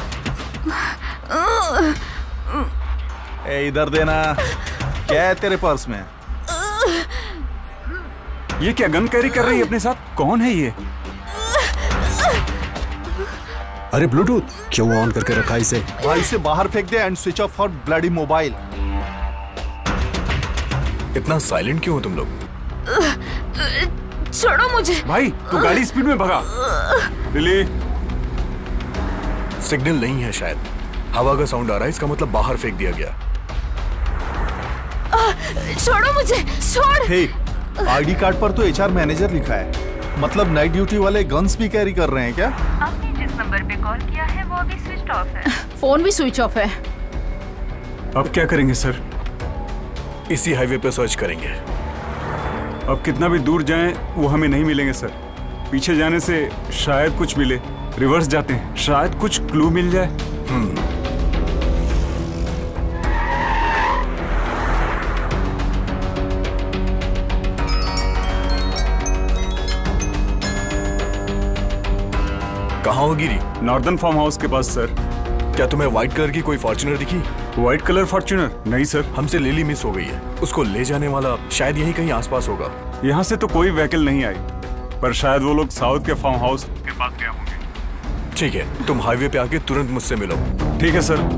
ए इधर देना, क्या है तेरे पर्स में? ये क्या गन कैरी कर रही है अपने साथ? कौन है ये? अरे ब्लूटूथ क्यों ऑन करके रखा इसे? भाई इसे बाहर फेंक दे and switch off for bloody mobile. इतना साइलेंट क्यों हो तुम लोग? छोड़ो मुझे। भाई तू गाड़ी स्पीड में भगा। लिली सिग्नल नहीं है शायद, हवा का साउंड आ रहा है, इसका मतलब बाहर फेंक दिया गया। छोड़ो मुझे, छोड़। हे, आईडी कार्ड पर तो एचआर मैनेजर लिखा है, मतलब नाइट ड्यूटी वाले गन्स भी कैरी कर रहे हैं क्या? आपने जिस नंबर पे कॉल किया है वो अभी स्विच ऑफ है। फोन भी स्विच ऑफ है। अब क्या करेंगे सर? इसी हाईवे पे सर्च करेंगे। अब कितना भी दूर जाएं वो हमें नहीं मिलेंगे सर। पीछे जाने से शायद कुछ मिले, रिवर्स जाते हैं, शायद कुछ क्लू मिल जाए। कहाँ होगी? नॉर्दर्न फार्म हाउस के पास सर। क्या तुम्हें व्हाइट कलर की कोई फॉर्च्यूनर दिखी? White colour Fortuner? नहीं सर, हमसे लिली मिस हो गई है, उसको ले जाने वाला शायद यहीं कहीं आसपास होगा। यहाँ से तो कोई व्हीकल नहीं आई, पर शायद वो लोग साउथ के फार्म हाउस के पास गए होंगे। ठीक है, तुम हाईवे पे आके तुरंत मुझसे मिलो। ठीक है सर।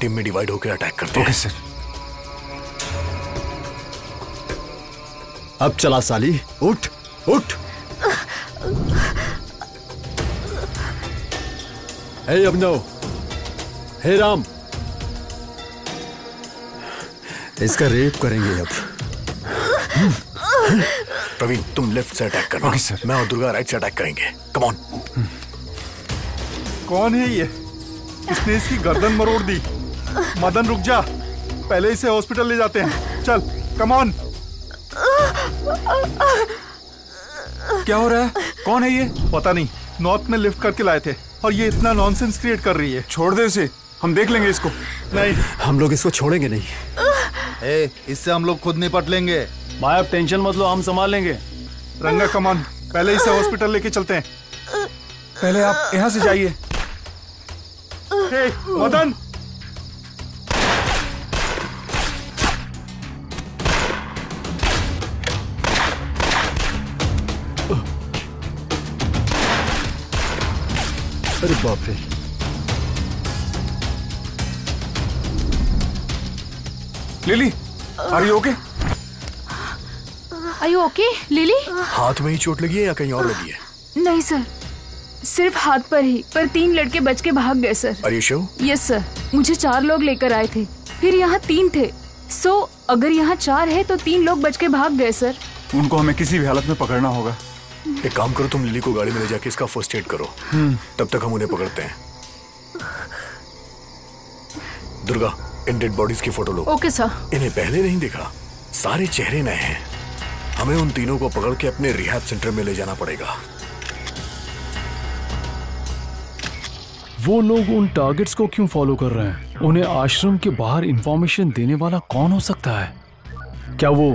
टीम में डिवाइड होकर अटैक करते हैं। Okay sir. अब चला साली, उठ उठ। हे अभिनव, हे राम, इसका रेप करेंगे अब। प्रवीण तुम लेफ्ट से अटैक करना। Okay sir. मैं और दुर्गा राइट से अटैक करेंगे। Come on. कौन है ये? इसने इसकी गर्दन मरोड़ दी। मदन रुक जा, पहले इसे हॉस्पिटल ले जाते हैं। चल कम ऑन। क्या हो रहा है? कौन है ये? पता नहीं, नॉर्थ में लिफ्ट करके लाए थे और ये इतना नॉनसेंस क्रिएट कर रही है। छोड़ दे इसे, हम देख लेंगे इसको। नहीं, हम लोग इसको छोड़ेंगे नहीं। ए, इससे हम लोग खुद निपट लेंगे भाई, आप टेंशन मत लो, हम संभाल लेंगे। रंगा कम ऑन, पहले इसे हॉस्पिटल लेके चलते हैं। पहले आप यहाँ से जाइए। मदन अरे बाप रे, Lily are you okay? Are you okay Lily? हाथ में ही चोट लगी है या कहीं और लगी है? नहीं सर, सिर्फ हाथ पर ही, पर 3 लड़के बच के भाग गए sir. Are you sure? Yes sir, मुझे 4 लोग लेकर आए थे, फिर यहाँ 3 थे। सो अगर यहाँ 4 है तो 3 लोग बच के भाग गए सर। उनको हमें किसी भी हालत में पकड़ना होगा। एक काम करो, तुम लिली को गाड़ी में ले जाके इसका फर्स्ट एड करो, तब तक हम उन्हें पकड़ते हैं। दुर्गा इन डेड बॉडीज की फोटो लो। Okay sir. इन्हें पहले नहीं देखा, सारे चेहरे नए हैं। हमें उन तीनों को पकड़ के अपने रिहैब सेंटर में ले जाना पड़ेगा। वो लोग उन टारगेट्स को क्यों फॉलो कर रहे हैं? उन्हें आश्रम के बाहर इंफॉर्मेशन देने वाला कौन हो सकता है? क्या वो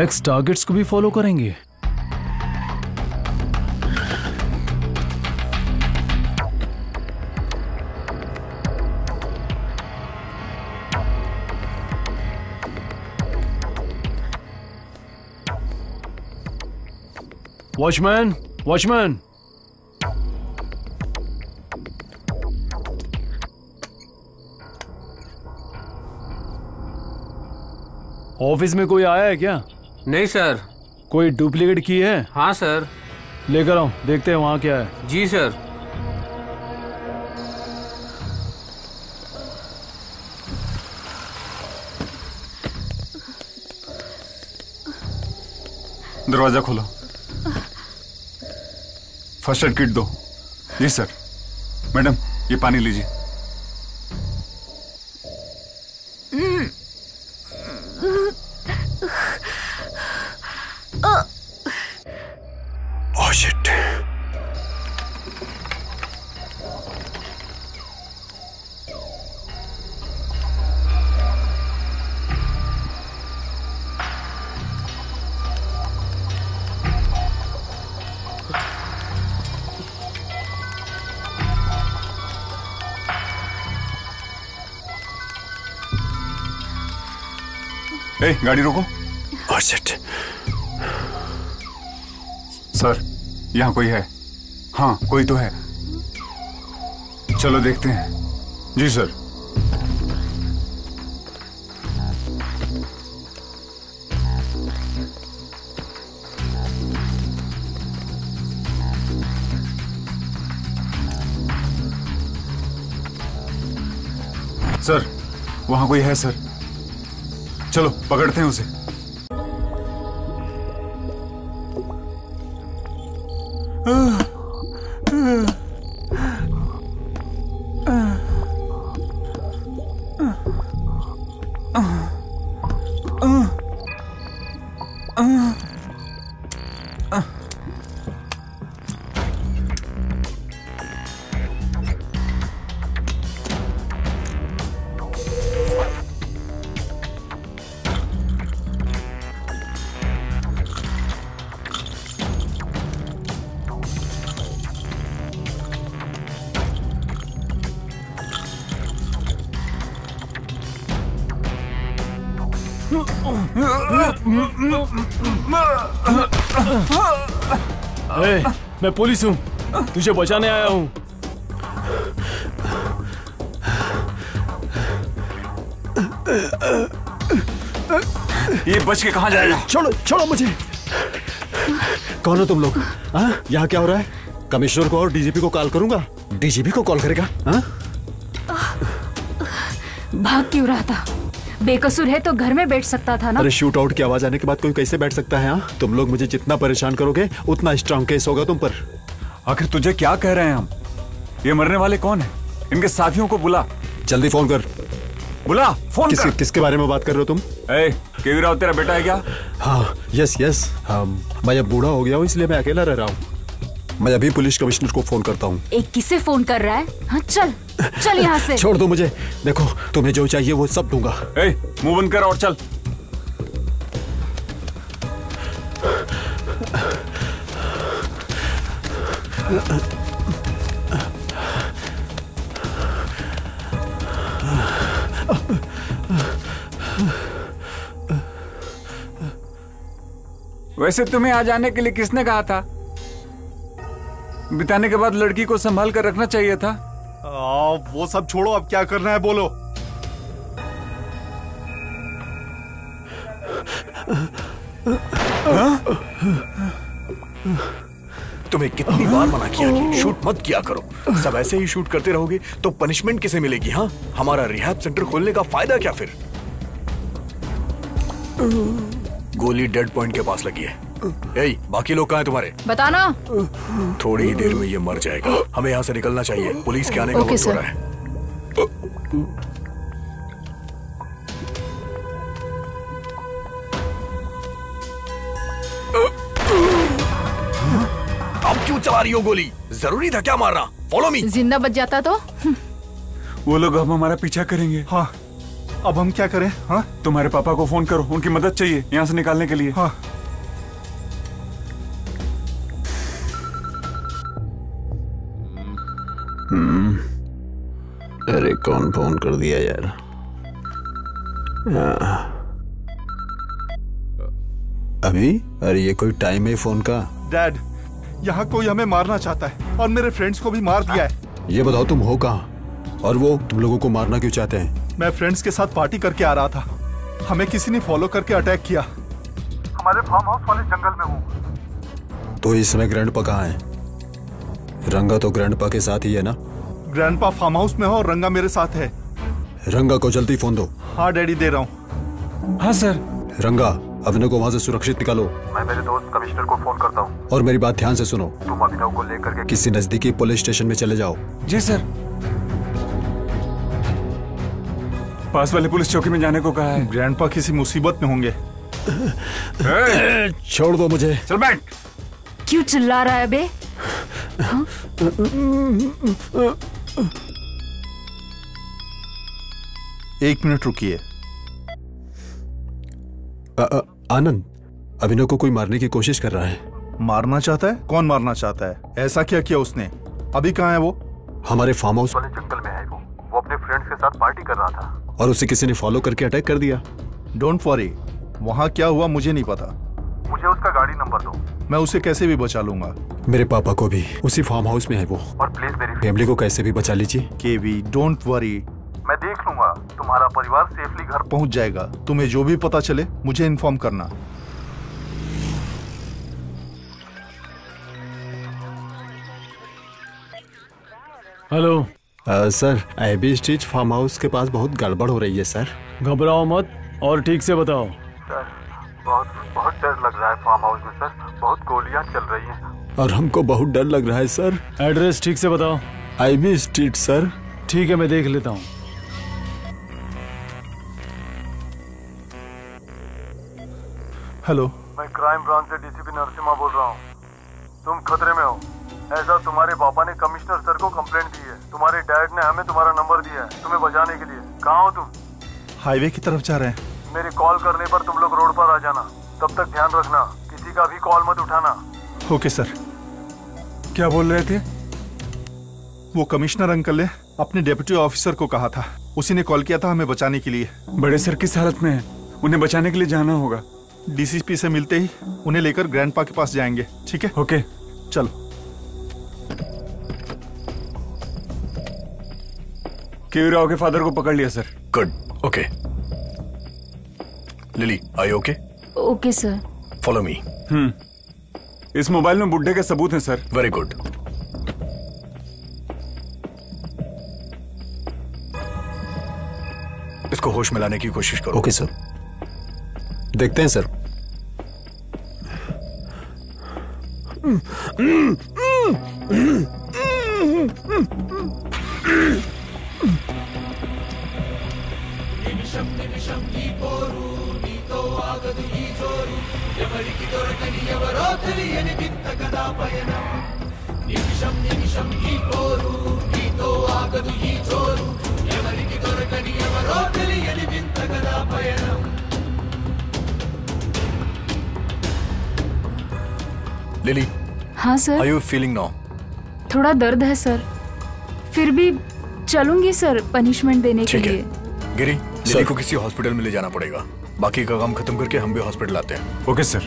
नेक्स्ट टारगेट्स को भी फॉलो करेंगे? वॉचमैन, वॉचमैन, ऑफिस में कोई आया है क्या? नहीं सर। कोई डुप्लीकेट की है? हाँ सर। लेकर आओ, देखते हैं वहां क्या है। जी सर। दरवाजा खोलो। फर्स्ट एड किट दो। जी सर। मैडम, ये पानी लीजिए। ए, गाड़ी रोको। और सेट। सर, यहाँ कोई है। हाँ, कोई तो है। चलो देखते हैं। जी सर। सर, वहाँ कोई है सर। चलो पकड़ते हैं उसे। मैं पुलिस हूँ, तुझे बचाने आया हूँ। ये बच के कहाँ जाएगा? छोड़ो, छोड़ो मुझे। कौन हो तुम लोग? यहाँ क्या हो रहा है? कमिश्नर को और डीजीपी को कॉल करूंगा। डीजीपी को कॉल करेगा? भाग क्यों रहा था? बेकसूर है तो घर में बैठ सकता था ना। अरे शूट आउट की आवाज आने के बाद कोई कैसे बैठ सकता है? हाँ, तुम लोग मुझे जितना परेशान करोगे उतना स्ट्रांग केस होगा तुम पर। आखिर तुझे क्या कह रहे हैं हम? ये मरने वाले कौन है? इनके साथियों को बुला। जल्दी फोन कर। बुला, फोन कर। किसके बारे में बात कर रहे हो तुम? ए, केवीराव तेरा बेटा है क्या? हाँ, यस। मैं अब बूढ़ा हो गया हूँ, इसलिए मैं अकेला रह रहा हूँ। मैं अभी पुलिस कमिश्नर को फोन करता हूँ। एक किसे फोन कर रहा है? चल चल यहाँ से। छोड़ दो मुझे। देखो, तुम्हें जो चाहिए वो सब दूंगा। ए, मुंह बंद कर और चल। वैसे तुम्हें आ जाने के लिए किसने कहा था? बिताने के बाद लड़की को संभाल कर रखना चाहिए था। वो सब छोड़ो, अब क्या करना है बोलो। तुम्हें कितनी बार मना किया कि शूट मत किया करो। सब ऐसे ही शूट करते रहोगे तो पनिशमेंट किसे मिलेगी? हाँ, हमारा रिहैब सेंटर खोलने का फायदा क्या? फिर गोली डेड पॉइंट के पास लगी है। ए, बाकी लोग कहाँ हैं तुम्हारे? बताना। थोड़ी ही देर में ये मर जाएगा। हमें यहाँ से निकलना चाहिए। पुलिस के आने का वक्त हो रहा है। चला रही हो गोली? जरूरी था क्या मारना? Follow me. जिंदा बच जाता तो? वो लोग अब हमारा पीछा करेंगे। हाँ, अब हम क्या करें? हाँ, तुम्हारे पापा को फोन करो, उनकी मदद चाहिए यहाँ से निकालने के लिए। हाँ। अरे कौन फोन कर दिया यार? अभी? अरे ये कोई टाइम है फोन का? डैड, यहाँ कोई हमें मारना चाहता है और मेरे फ्रेंड्स को भी मार दिया है। ये बताओ तुम हो कहाँ और वो तुम लोगों को मारना क्यों चाहते हैं? मैं फ्रेंड्स के साथ पार्टी करके आ रहा था, हमें किसी ने फॉलो करके अटैक किया। हमारे फार्म हाउस वाले जंगल में हूँ। तो इस समय ग्रैंडपा कहाँ है? रंगा तो ग्रैंडपा के साथ ही है ना? ग्रैंडपा फार्म हाउस में हो और रंगा मेरे साथ है। रंगा को जल्दी फोन दो। हाँ डैडी दे रहा हूँ। हाँ सर। रंगा अभिनव को वहाँ से सुरक्षित निकालो। मैं मेरे दोस्त कमिश्नर को फोन करता हूँ। और मेरी बात ध्यान से सुनो, तुम अभिनव को लेकर के किसी नजदीकी पुलिस स्टेशन में चले जाओ। जी सर। पास वाले पुलिस चौकी में जाने को कहा है। ग्रैंडपा किसी मुसीबत में होंगे। छोड़ दो मुझे। चल बैठ। क्यों चिल्ला रहा है बे? एक मिनट रुकिए। आनंद, अभिनव को कोई मारने की कोशिश कर रहा है। मारना चाहता है? कौन मारना चाहता है? ऐसा क्या किया उसने? अभी कहाँ है वो? हमारे फार्म हाउस वाले जंगल में है वो। वो अपने फ्रेंड्स के साथ पार्टी कर रहा था और उसे किसी ने फॉलो करके अटैक कर दिया। डोंट वरी, वहाँ क्या हुआ मुझे नहीं पता। मुझे उसका गाड़ी नंबर दो, मैं उसे कैसे भी बचा लूंगा। मेरे पापा को भी, उसी फार्म हाउस में है वो। और प्लीज मेरी फैमिली को कैसे भी बचा लीजिए। केवी डोंट वरी, मैं देख लूंगा। तुम्हारा परिवार सेफली घर पहुंच जाएगा। तुम्हें जो भी पता चले मुझे इन्फॉर्म करना। Hello sir, IB street farm house के पास बहुत गड़बड़ हो रही है सर। घबराओ मत और ठीक से बताओ। सर बहुत डर लग रहा है फार्म हाउस में सर, बहुत गोलियां चल रही हैं। और हमको बहुत डर लग रहा है सर। एड्रेस ठीक से बताओ। IB street sir. ठीक है मैं देख लेता हूँ। हेलो, मैं क्राइम ब्रांच से डीसीपी नरसिम्हा बोल रहा हूँ। तुम खतरे में हो, ऐसा तुम्हारे पापा ने कमिश्नर सर को कंप्लेंट दी है। तुम्हारे डैड ने हमें तुम्हारा नंबर दिया है तुम्हें बचाने के लिए। कहाँ हो तुम? हाईवे की तरफ जा रहे हैं। मेरे कॉल करने पर तुम लोग रोड पर आ जाना। तब तक ध्यान रखना, किसी का भी कॉल मत उठाना। Okay sir. क्या बोल रहे थे? वो कमिश्नर अंकल ने अपने डेप्यूटी ऑफिसर को कहा था, उसी ने कॉल किया था हमें बचाने के लिए। बड़े सर किस हालत में हैं? उन्हें बचाने के लिए जाना होगा। डीसीपी से मिलते ही उन्हें लेकर ग्रैंडपा के पास जाएंगे। ठीक है? ओके चलो। केवीराव के फादर को पकड़ लिया sir. Good. Okay Lily, are you okay? Okay sir. Follow me. इस मोबाइल में बुड्ढे के सबूत हैं सर। Very good. इसको होश में लाने की कोशिश करो। ओके सर, देखते हैं सर। लिली। हाँ sir. Are you feeling now? थोड़ा दर्द है सर, फिर भी चलूंगी सर पनिशमेंट देने के लिए। गिरी, लिली को किसी हॉस्पिटल में ले जाना पड़ेगा। बाकी का काम खत्म करके हम भी हॉस्पिटल आते हैं। Okay sir.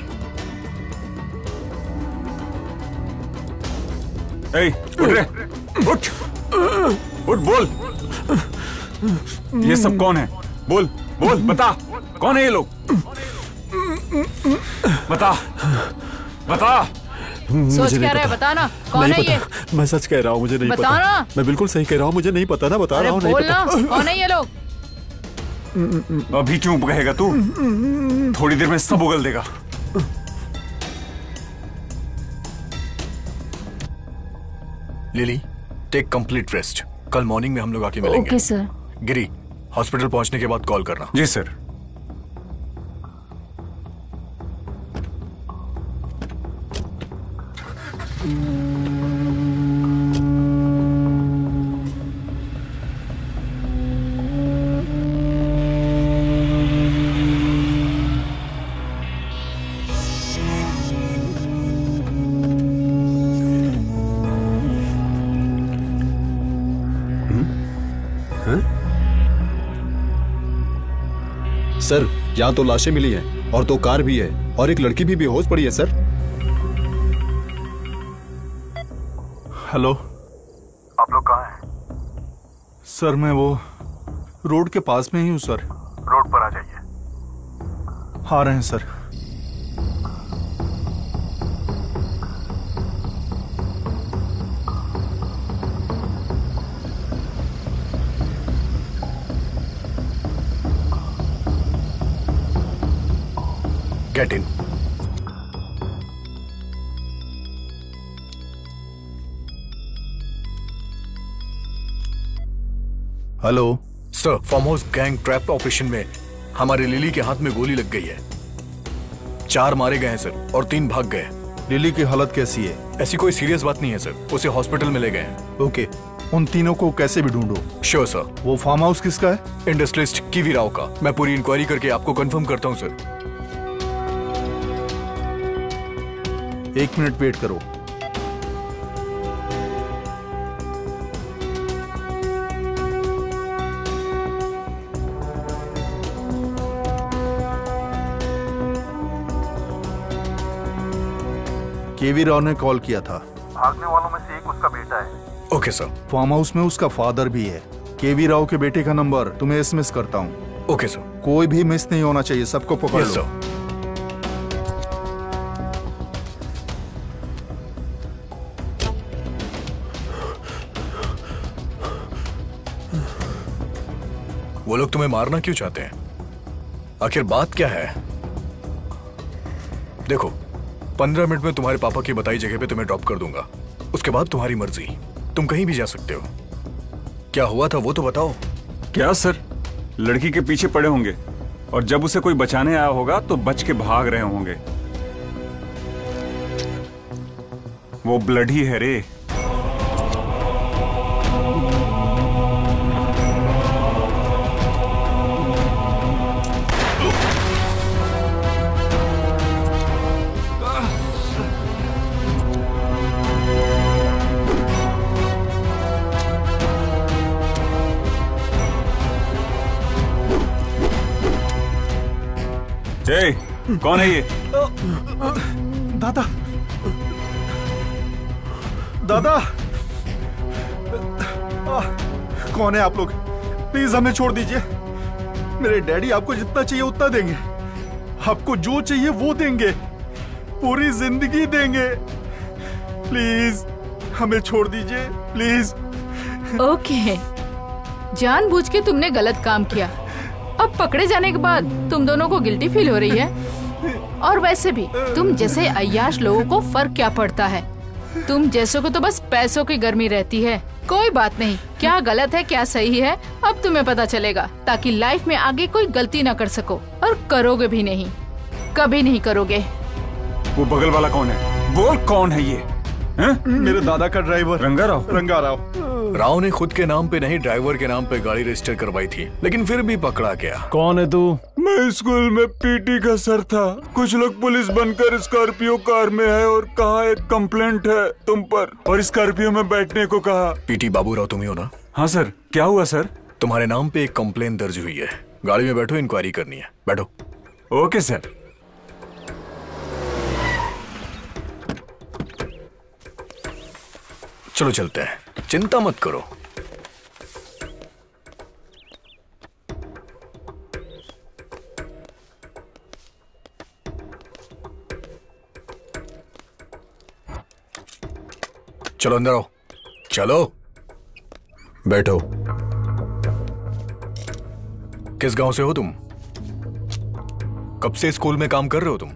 ए, उठ, उठ बोल। ये सब कौन है? बोल बोल, बता कौन है ये लोग? बता बता। सोच क्या रहा है? बताना कौन है ये? मैं सच कह रहा हूँ, मुझे नहीं पता। मैं बिल्कुल सही कह रहा हूँ, मुझे नहीं पता ना। बता रहा हूँ, नहीं पता। कौन है ये लोग? अभी चुप रहेगा तू? थोड़ी देर में सब उगल देगा। Lily, take complete rest. कल मॉर्निंग में हम लोग आके मिलेंगे। Okay sir. गिरी, हॉस्पिटल पहुंचने के बाद कॉल करना। जी सर। सर, यहाँ तो लाशें मिली हैं और दो कार भी है और एक लड़की भी बेहोश पड़ी है सर। हेलो, आप लोग कहाँ हैं? सर मैं वो रोड के पास में ही हूँ सर। रोड पर आ जाइए। आ रहे हैं sir. Get in. Hello sir, farm house gang trap operation में हमारे लिली के हाथ में गोली लग गई है। 4 मारे गए हैं सर और 3 भाग गए। लिली की हालत कैसी है? ऐसी कोई सीरियस बात नहीं है सर, उसे हॉस्पिटल में ले गए हैं। ओके, उन तीनों को कैसे भी ढूंढो। Sure sir. वो फार्म हाउस किसका है? इंडस्ट्रियलिस्ट कीवी राव का। मैं पूरी इंक्वायरी करके आपको कंफर्म करता हूँ सर। 1 मिनट वेट करो। केवी राव ने कॉल किया था। भागने वालों में से एक उसका बेटा है। Okay sir. फार्म हाउस में उसका फादर भी है। केवी राव के बेटे का नंबर तुम्हें एसएमएस करता हूँ। Okay sir. कोई भी मिस नहीं होना चाहिए, सबको पकड़ लो। वो लोग तुम्हें मारना क्यों चाहते हैं? आखिर बात क्या है? देखो, 15 मिनट में तुम्हारे पापा की बताई जगह पे तुम्हें ड्रॉप कर दूंगा। उसके बाद तुम्हारी मर्जी, तुम कहीं भी जा सकते हो। क्या हुआ था वो तो बताओ। क्या सर? लड़की के पीछे पड़े होंगे और जब उसे कोई बचाने आया होगा तो बच के भाग रहे होंगे। वो ब्लड ही है रे। कौन है ये? दादा, दादा कौन है आप लोग? प्लीज हमें छोड़ दीजिए। मेरे डैडी आपको जितना चाहिए उतना देंगे, आपको जो चाहिए वो देंगे, पूरी जिंदगी देंगे। प्लीज हमें छोड़ दीजिए, प्लीज। ओके, जानबूझ के तुमने गलत काम किया। अब पकड़े जाने के बाद तुम दोनों को गिल्टी फील हो रही है। और वैसे भी तुम जैसे अय्याश लोगों को फर्क क्या पड़ता है? तुम जैसों को तो बस पैसों की गर्मी रहती है। कोई बात नहीं, क्या गलत है क्या सही है अब तुम्हें पता चलेगा, ताकि लाइफ में आगे कोई गलती ना कर सको। और करोगे भी नहीं, कभी नहीं करोगे। वो बगल वाला कौन है? वो कौन है ये? है? मेरे दादा का ड्राइवर रंगा राव ने खुद के नाम पे नहीं, ड्राइवर के नाम पे गाड़ी रजिस्टर करवाई थी, लेकिन फिर भी पकड़ा गया। कौन है तू? मैं स्कूल में पीटी का सर था। कुछ लोग पुलिस बनकर स्कॉर्पियो कार में है और कहा एक कंप्लेंट है तुम पर, और स्कॉर्पियो में बैठने को कहा। पीटी बाबू राव तुम ही हो ना? हाँ सर। क्या हुआ सर? तुम्हारे नाम पे एक कंप्लेंट दर्ज हुई है। गाड़ी में बैठो, इंक्वायरी करनी है। बैठो। Okay sir. चलो चलते हैं, चिंता मत करो। चलो अंदर आओ, चलो बैठो। किस गांव से हो तुम? कब से स्कूल में काम कर रहे हो तुम?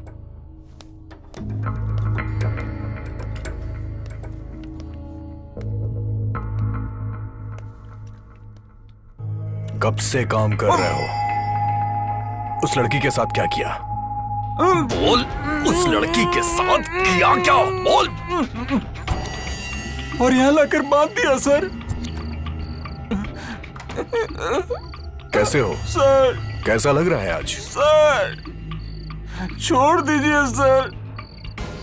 कब से काम कर रहे हो? उस लड़की के साथ क्या किया? बोल, उस लड़की के साथ किया क्या? बोल। और यहाँ लाकर बांध दिया सर। कैसे हो सर? कैसा लग रहा है आज? सर छोड़ दीजिए सर,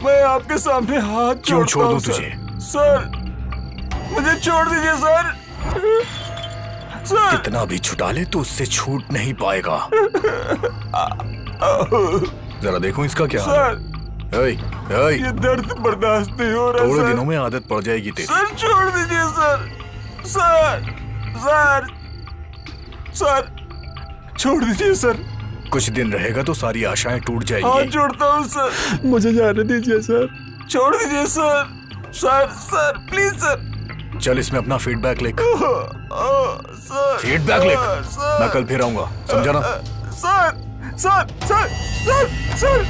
मैं आपके सामने हाथ क्यों छोड़ दूं तुझे? सर मुझे छोड़ दीजिए सर। कितना भी छुटा ले तो उससे छूट नहीं पाएगा। जरा देखो इसका क्या हाल है। ये दर्द बर्दाश्त नहीं हो रहा। थोड़े दिनों में आदत पड़ जाएगी तेरी। सर छोड़ दीजिए सर, सर सर सर छोड़ दीजिए सर। कुछ दिन रहेगा तो सारी आशाएं टूट जाएगी। हाँ छोड़ता हूँ सर, मुझे जाने दीजिए सर, छोड़ दीजिए sir, sir sir please sir. चल इसमें अपना फीडबैक लिख। फीडबैक लिख। मैं कल फिर आऊंगा, समझा ना? Sir sir sir sir sir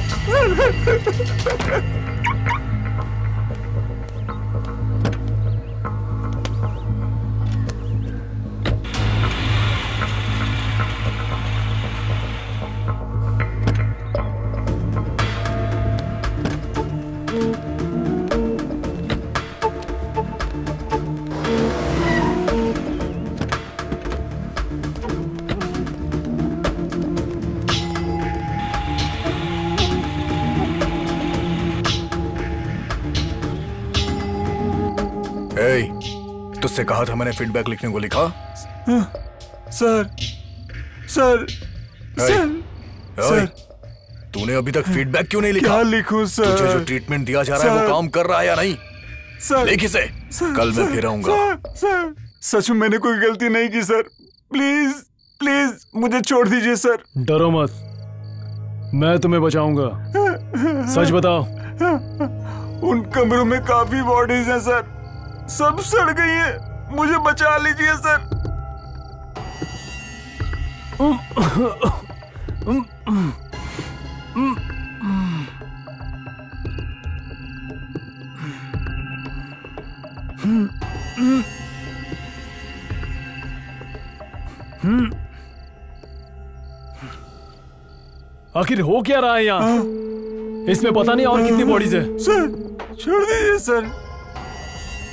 से कहा था मैंने फीडबैक लिखने को, लिखा? सर सर सर तूने अभी तक फीडबैक क्यों नहीं लिखा? क्या लिखूं सर? तुझे जो ट्रीटमेंट दिया जा रहा है वो काम कर रहा है या नहीं? सर लिख इसे, कल मैं फिर आऊंगा। सर सच में मैंने कोई गलती नहीं की सर, प्लीज प्लीज मुझे छोड़ दीजिए सर। डरो मत, मैं तुम्हें बचाऊंगा। सच बताओ। उन कमरों में काफी बॉडीज हैं सर, सब सड़ गई है, मुझे बचा लीजिए सर। आखिर हो क्या रहा है यहाँ? इसमें पता नहीं और कितनी बॉडीज है। सर छोड़ दीजिए सर।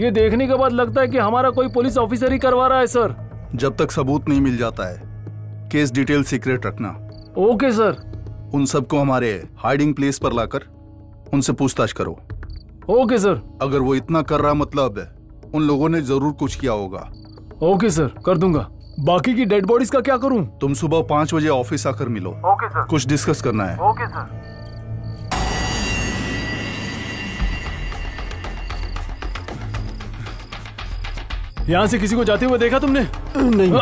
ये देखने के बाद लगता है कि हमारा कोई पुलिस ऑफिसर ही करवा रहा है सर। जब तक सबूत नहीं मिल जाता है केस डिटेल सीक्रेट रखना। Okay sir. उन सबको हमारे हाइडिंग प्लेस पर लाकर उनसे पूछताछ करो। Okay sir. अगर वो इतना कर रहा मतलब उन लोगों ने जरूर कुछ किया होगा। ओके सर कर दूंगा। बाकी की डेड बॉडीज का क्या करूं? तुम सुबह 5 बजे ऑफिस आकर मिलो। Okay sir. कुछ डिस्कस करना है। Okay sir. यहाँ से किसी को जाते हुए देखा तुमने? नहीं।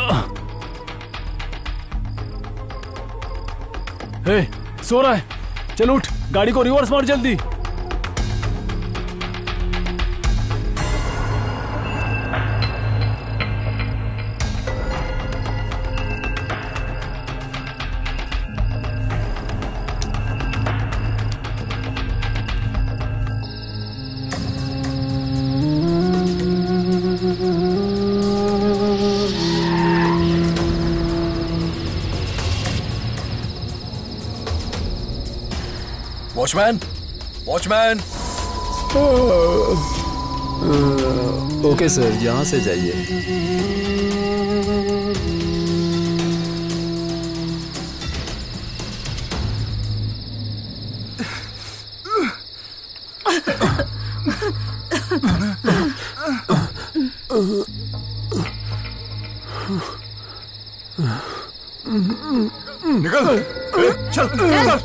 ए, सो रहा है, चल उठ, गाड़ी को रिवर्स मार जल्दी। Watchman, watchman. ओके सर, यहाँ से जाइए। निकल, चल, निकल।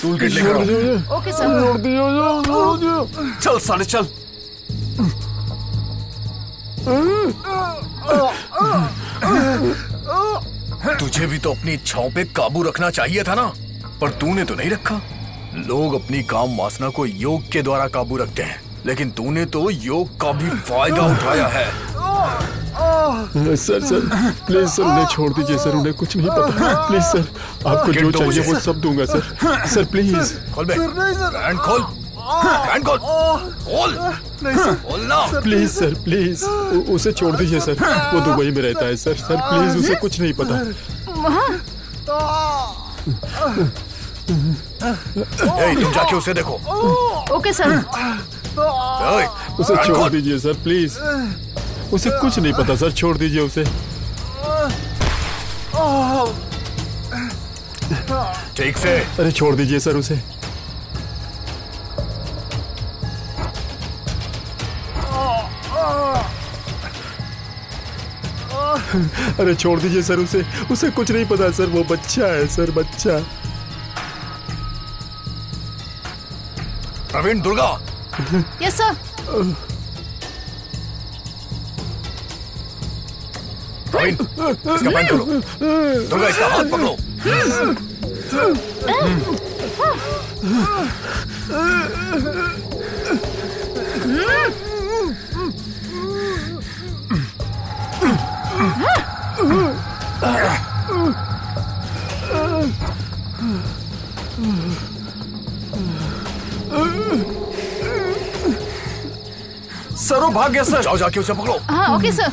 टूलकिट लेकर आओ। Okay sir. चल साले चल। तुझे भी तो अपनी इच्छाओं पे काबू रखना चाहिए था ना, पर तूने तो नहीं रखा। लोग अपनी काम वासना को योग के द्वारा काबू रखते हैं, लेकिन तूने तो योग का भी फायदा उठाया है। सर सर प्लीज सर उन्हें छोड़ दीजिए सर, उन्हें कुछ नहीं पता। प्लीज सर आपको जो चाहिए वो सब दूंगा सर, सर प्लीज। खोल बे, खोल। सर प्लीज, सर प्लीज उसे छोड़ दीजिए सर, वो दुबई में रहता है सर, सर प्लीज उसे कुछ नहीं पता। तुम जाके उसे देखो। Okay sir. उसे छोड़ दीजिए सर प्लीज, उसे कुछ नहीं पता सर, छोड़ दीजिए उसे। ठीक से। अरे छोड़ दीजिए सर उसे। अरे छोड़ दीजिए सर उसे, उसे कुछ नहीं पता सर, वो बच्चा है सर, बच्चा। प्रवीण, दुर्गा। Yes sir. प्रवीण, इसका पैंट खोलो। दुर्गा, इसका हाथ पकड़ो। सर वो भाग गया सर, जाओ जाके उसे पकड़ो। हाँ ओके सर।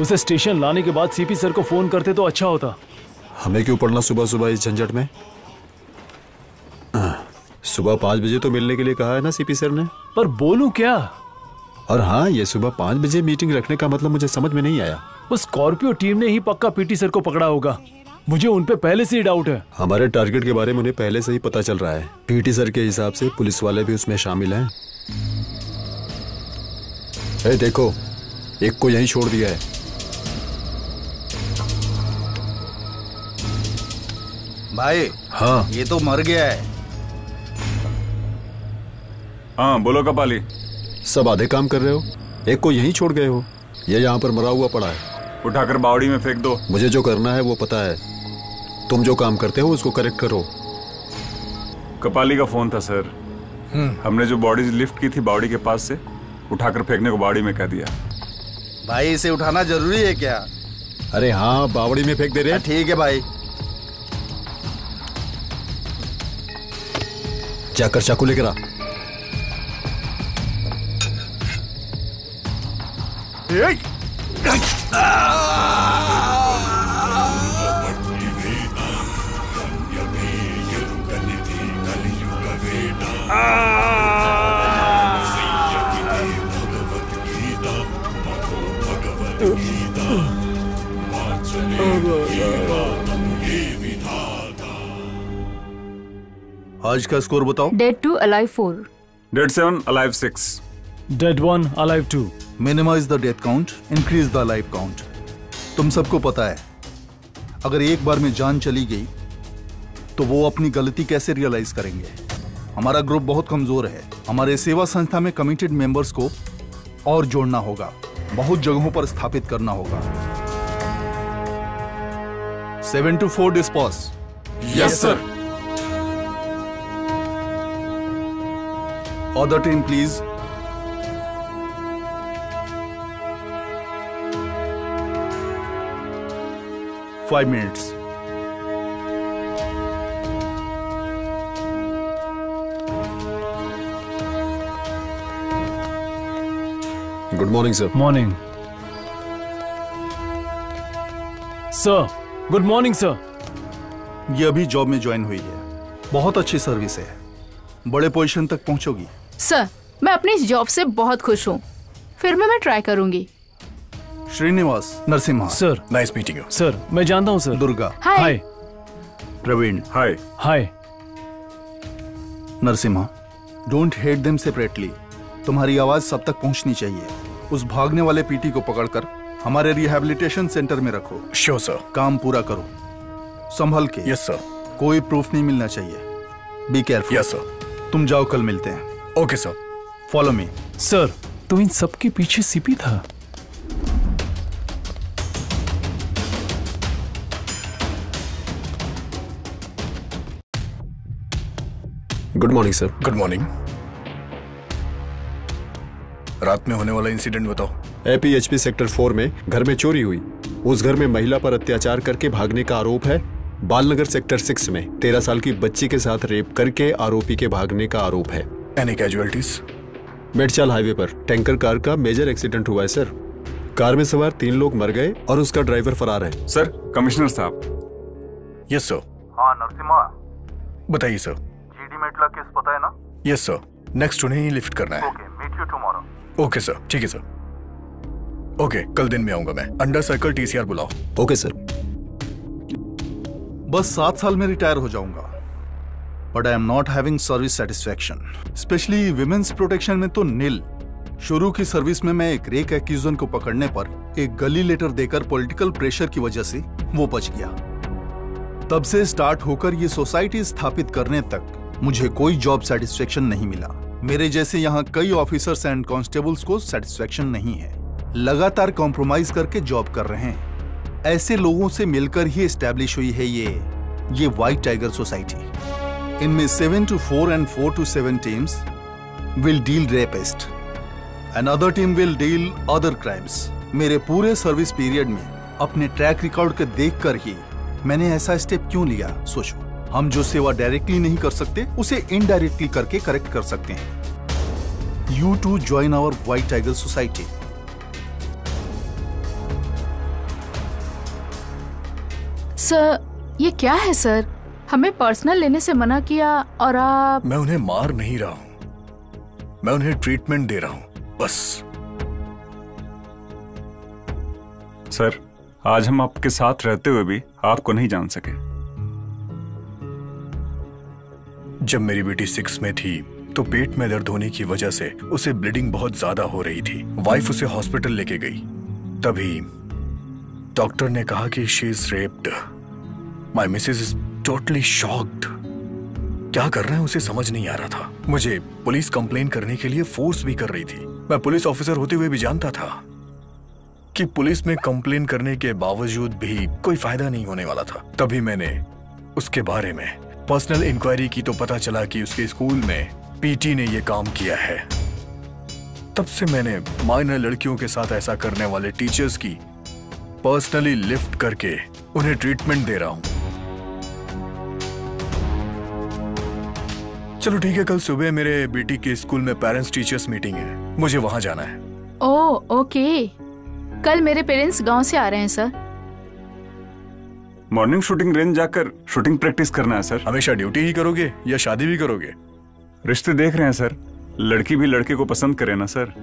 उसे स्टेशन लाने के बाद सीपी सर को फोन करते तो अच्छा होता। हमें क्यों पड़ना सुबह सुबह इस झंझट में। सुबह 5 बजे तो मिलने के लिए कहा है ना सीपी सर ने। पर बोलूं क्या। और हाँ, ये सुबह 5 बजे मीटिंग रखने का मतलब मुझे समझ में नहीं आया। उस स्कॉर्पियो टीम ने ही पक्का पीटी सर को पकड़ा होगा, मुझे उन पे पहले से ही डाउट है। हमारे टारगेट के बारे में उन्हें पहले से ही पता चल रहा है। पीटी सर के हिसाब से पुलिस वाले भी उसमें शामिल है। देखो, एक को यहीं छोड़ दिया है। भाई हाँ, ये तो मर गया है। हाँ बोलो कपाली। सब आधे काम कर रहे हो, एक को यहीं छोड़ गए हो। ये यहाँ पर मरा हुआ पड़ा है, उठाकर बावड़ी में फेंक दो। मुझे जो करना है वो पता है, तुम जो काम करते हो उसको करेक्ट करो। कपाली का फोन था सर। हमने जो बॉडीज लिफ्ट की थी बावड़ी के पास से, उठाकर फेंकने को बावड़ी में कह दिया। भाई इसे उठाना जरूरी है क्या। अरे हाँ, बावड़ी में फेंक दे रहे हैं। ठीक है भाई, जाकर चाकू लेकर आ। आज का स्कोर बताओ। Dead 2, alive 4। Dead 7, alive 6। Dead 1, alive 2। Minimize the death count, increase the alive count। तुम सबको पता है, अगर एक बार में जान चली गई तो वो अपनी गलती कैसे रियलाइज करेंगे। हमारा ग्रुप बहुत कमजोर है, हमारे सेवा संस्था में कमिटेड मेंबर्स को और जोड़ना होगा, बहुत जगहों पर स्थापित करना होगा। 7 to 4 dispose. Yes sir. Other team, please. Five minutes. Good morning sir. Morning sir. Good morning sir. ये अभी जॉब में ज्वाइन हुई है, बहुत अच्छी सर्विस है, बड़े पोजीशन तक पहुंचोगी। सर मैं अपनी इस जॉब से बहुत खुश हूँ, फिर मैं ट्राई करूंगी। Srinivas Narasimha. Sir nice meeting you. Sir मैं जानता हूँ sir. Durga hi. Praveen hi. Hi Narasimha, don't hate them separately. तुम्हारी आवाज सब तक पहुंचनी चाहिए। उस भागने वाले पीटी को पकड़कर हमारे रिहैबिलिटेशन सेंटर में रखो। Sure sir. काम पूरा करो संभल के। Yes sir. कोई प्रूफ नहीं मिलना चाहिए। Be careful. Yes sir. तुम जाओ, कल मिलते हैं। Okay sir. Follow me. Sir तो इन सबके पीछे सीपी था। Good morning sir. Good morning. रात में होने वाला इंसिडेंट बताओ। एपीएचपी सेक्टर 4 में घर में चोरी हुई। उस घर में महिला पर अत्याचार करके भागने का आरोप है। बालनगर सेक्टर 6 में 13 साल की बच्ची के साथ रेप करके आरोपी के भागने का आरोप है। Any casualties? मेडचाल हाईवे पर टैंकर कार का मेजर एक्सीडेंट हुआ है सर। कार में सवार 3 लोग मर गए और उसका ड्राइवर फरार है। सर कमिश्नर साहब। Yes sir. हाँ नरसिम्हा बताइए सर। जीडी मेटला केस पता है ना? Yes sir. नेक्स्ट उन्हें ही लिफ्ट करना है। Okay meet you tomorrow. Okay sir ठीक है सर। ओके कल दिन में आऊंगा मैं। अंडर सर्कल टीसीआर बुलाओ। Okay sir. बस 7 साल में रिटायर हो जाऊंगा, but I am not having service satisfaction. Specially women's protection में तो नील। शुरू की सर्विस में मैं एक रेप एक्यूजन को पकड़ने पर एक गली लेटर देकर पॉलिटिकल प्रेशर की वजह से वो बच गया। तब से स्टार्ट होकर ये सोसाइटी स्थापित करने तक मुझे कोई जॉब सेटिस्फेक्शन नहीं मिला। मेरे जैसे यहाँ कई ऑफिसर्स एंड कांस्टेबल्स को सेटिस्फेक्शन नहीं है। लगातार कॉम्प्रोमाइज करके जॉब कर रहे हैं। ऐसे लोगों से मिलकर ही एस्टेब्लिश हुई है ये व्हाइट टाइगर सोसाइटी। इनमें 7 to 4 and 4 to 7 teams will deal rapist and other team will deal other crimes. मेरे पूरे सर्विस पीरियड में अपने ट्रैक रिकॉर्ड को देख कर ही मैंने ऐसा स्टेप क्यों लिया सोचो। हम जो सेवा डायरेक्टली नहीं कर सकते उसे इनडायरेक्टली करके करेक्ट कर सकते हैं। You to join our white tiger society. Sir ये क्या है सर? हमें पर्सनल लेने से मना किया और आप। मैं उन्हें मार नहीं रहा हूं, मैं उन्हें ट्रीटमेंट दे रहा हूं बस। सर आज हम आपके साथ रहते हुए भी आपको नहीं जान सके। जब मेरी बेटी 6 में थी तो पेट में दर्द होने की वजह से उसे ब्लीडिंग बहुत ज्यादा हो रही थी। वाइफ उसे हॉस्पिटल लेके गई, तभी डॉक्टर ने कहा कि she is raped. My missus is totally shocked. क्या कर रहे हैं उसे समझ नहीं आ रहा था। मुझे पुलिस कंप्लेन करने के लिए फोर्स भी कर रही थी। मैं पुलिस ऑफिसर होते हुए भी जानता था कि पुलिस में कंप्लेन करने के बावजूद भी कोई फायदा नहीं होने वाला था। तभी मैंने उसके बारे में पर्सनल इंक्वायरी की तो पता चला कि उसके स्कूल में पीटी ने ये काम किया है। तब से मैंने माइनर लड़कियों के साथ ऐसा करने वाले टीचर्स की पर्सनली लिफ्ट करके उन्हें ट्रीटमेंट दे रहा हूं। चलो ठीक है, कल सुबह मेरे बेटी के स्कूल में पेरेंट्स टीचर्स मीटिंग है, मुझे वहां जाना है। Oh okay. कल मेरे पेरेंट्स गांव से आ रहे हैं सर। मॉर्निंग शूटिंग रेंज जाकर शूटिंग प्रैक्टिस करना है सर। हमेशा ड्यूटी ही करोगे या शादी भी करोगे? रिश्ते देख रहे हैं सर, लड़की भी लड़के को पसंद करे ना सर।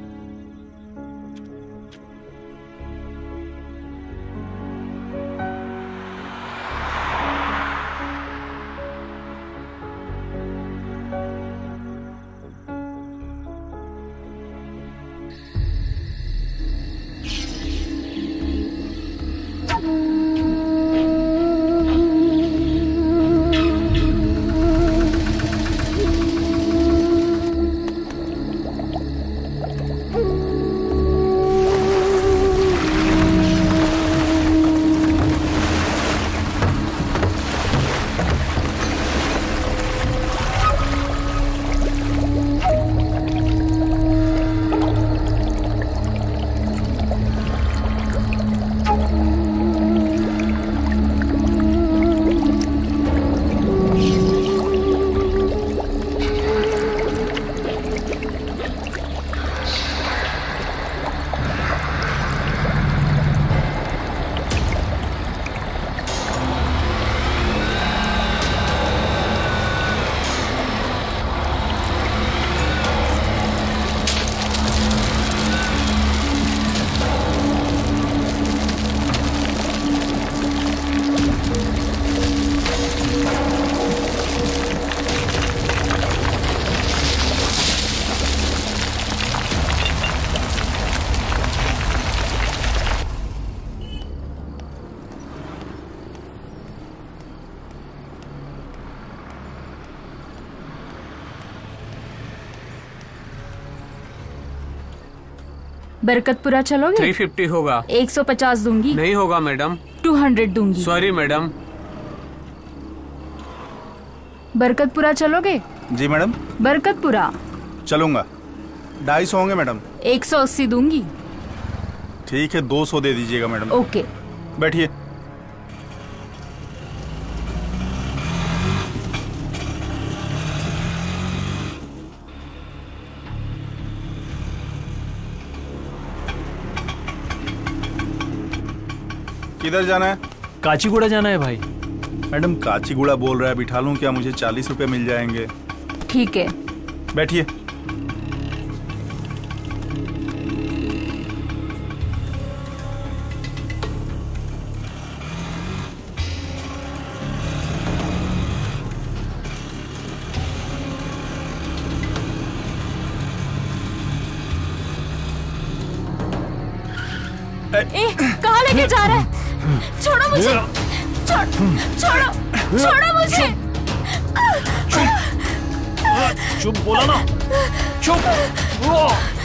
बरकतपुरा चलोगे? 350 होगा। 150 दूंगी। नहीं होगा मैडम। 200 दूंगी। Sorry madam. बरकतपुरा चलोगे? जी मैडम। बरकतपुरा चलूंगा। 250 होंगे मैडम। 180 दूंगी। ठीक है, 200 दे दीजिएगा मैडम। ओके, बैठिए। किधर जाना है? काचीगुड़ा जाना है भाई। मैडम काचीगुड़ा बोल रहा है, बिठा लूं क्या? मुझे 40 रुपए मिल जाएंगे। ठीक है, बैठिए। कहाँ लेके जा रहा है? छोड़ो मुझे, छोड़ो, छोड़ो मुझे। चुप बोला ना, चुप।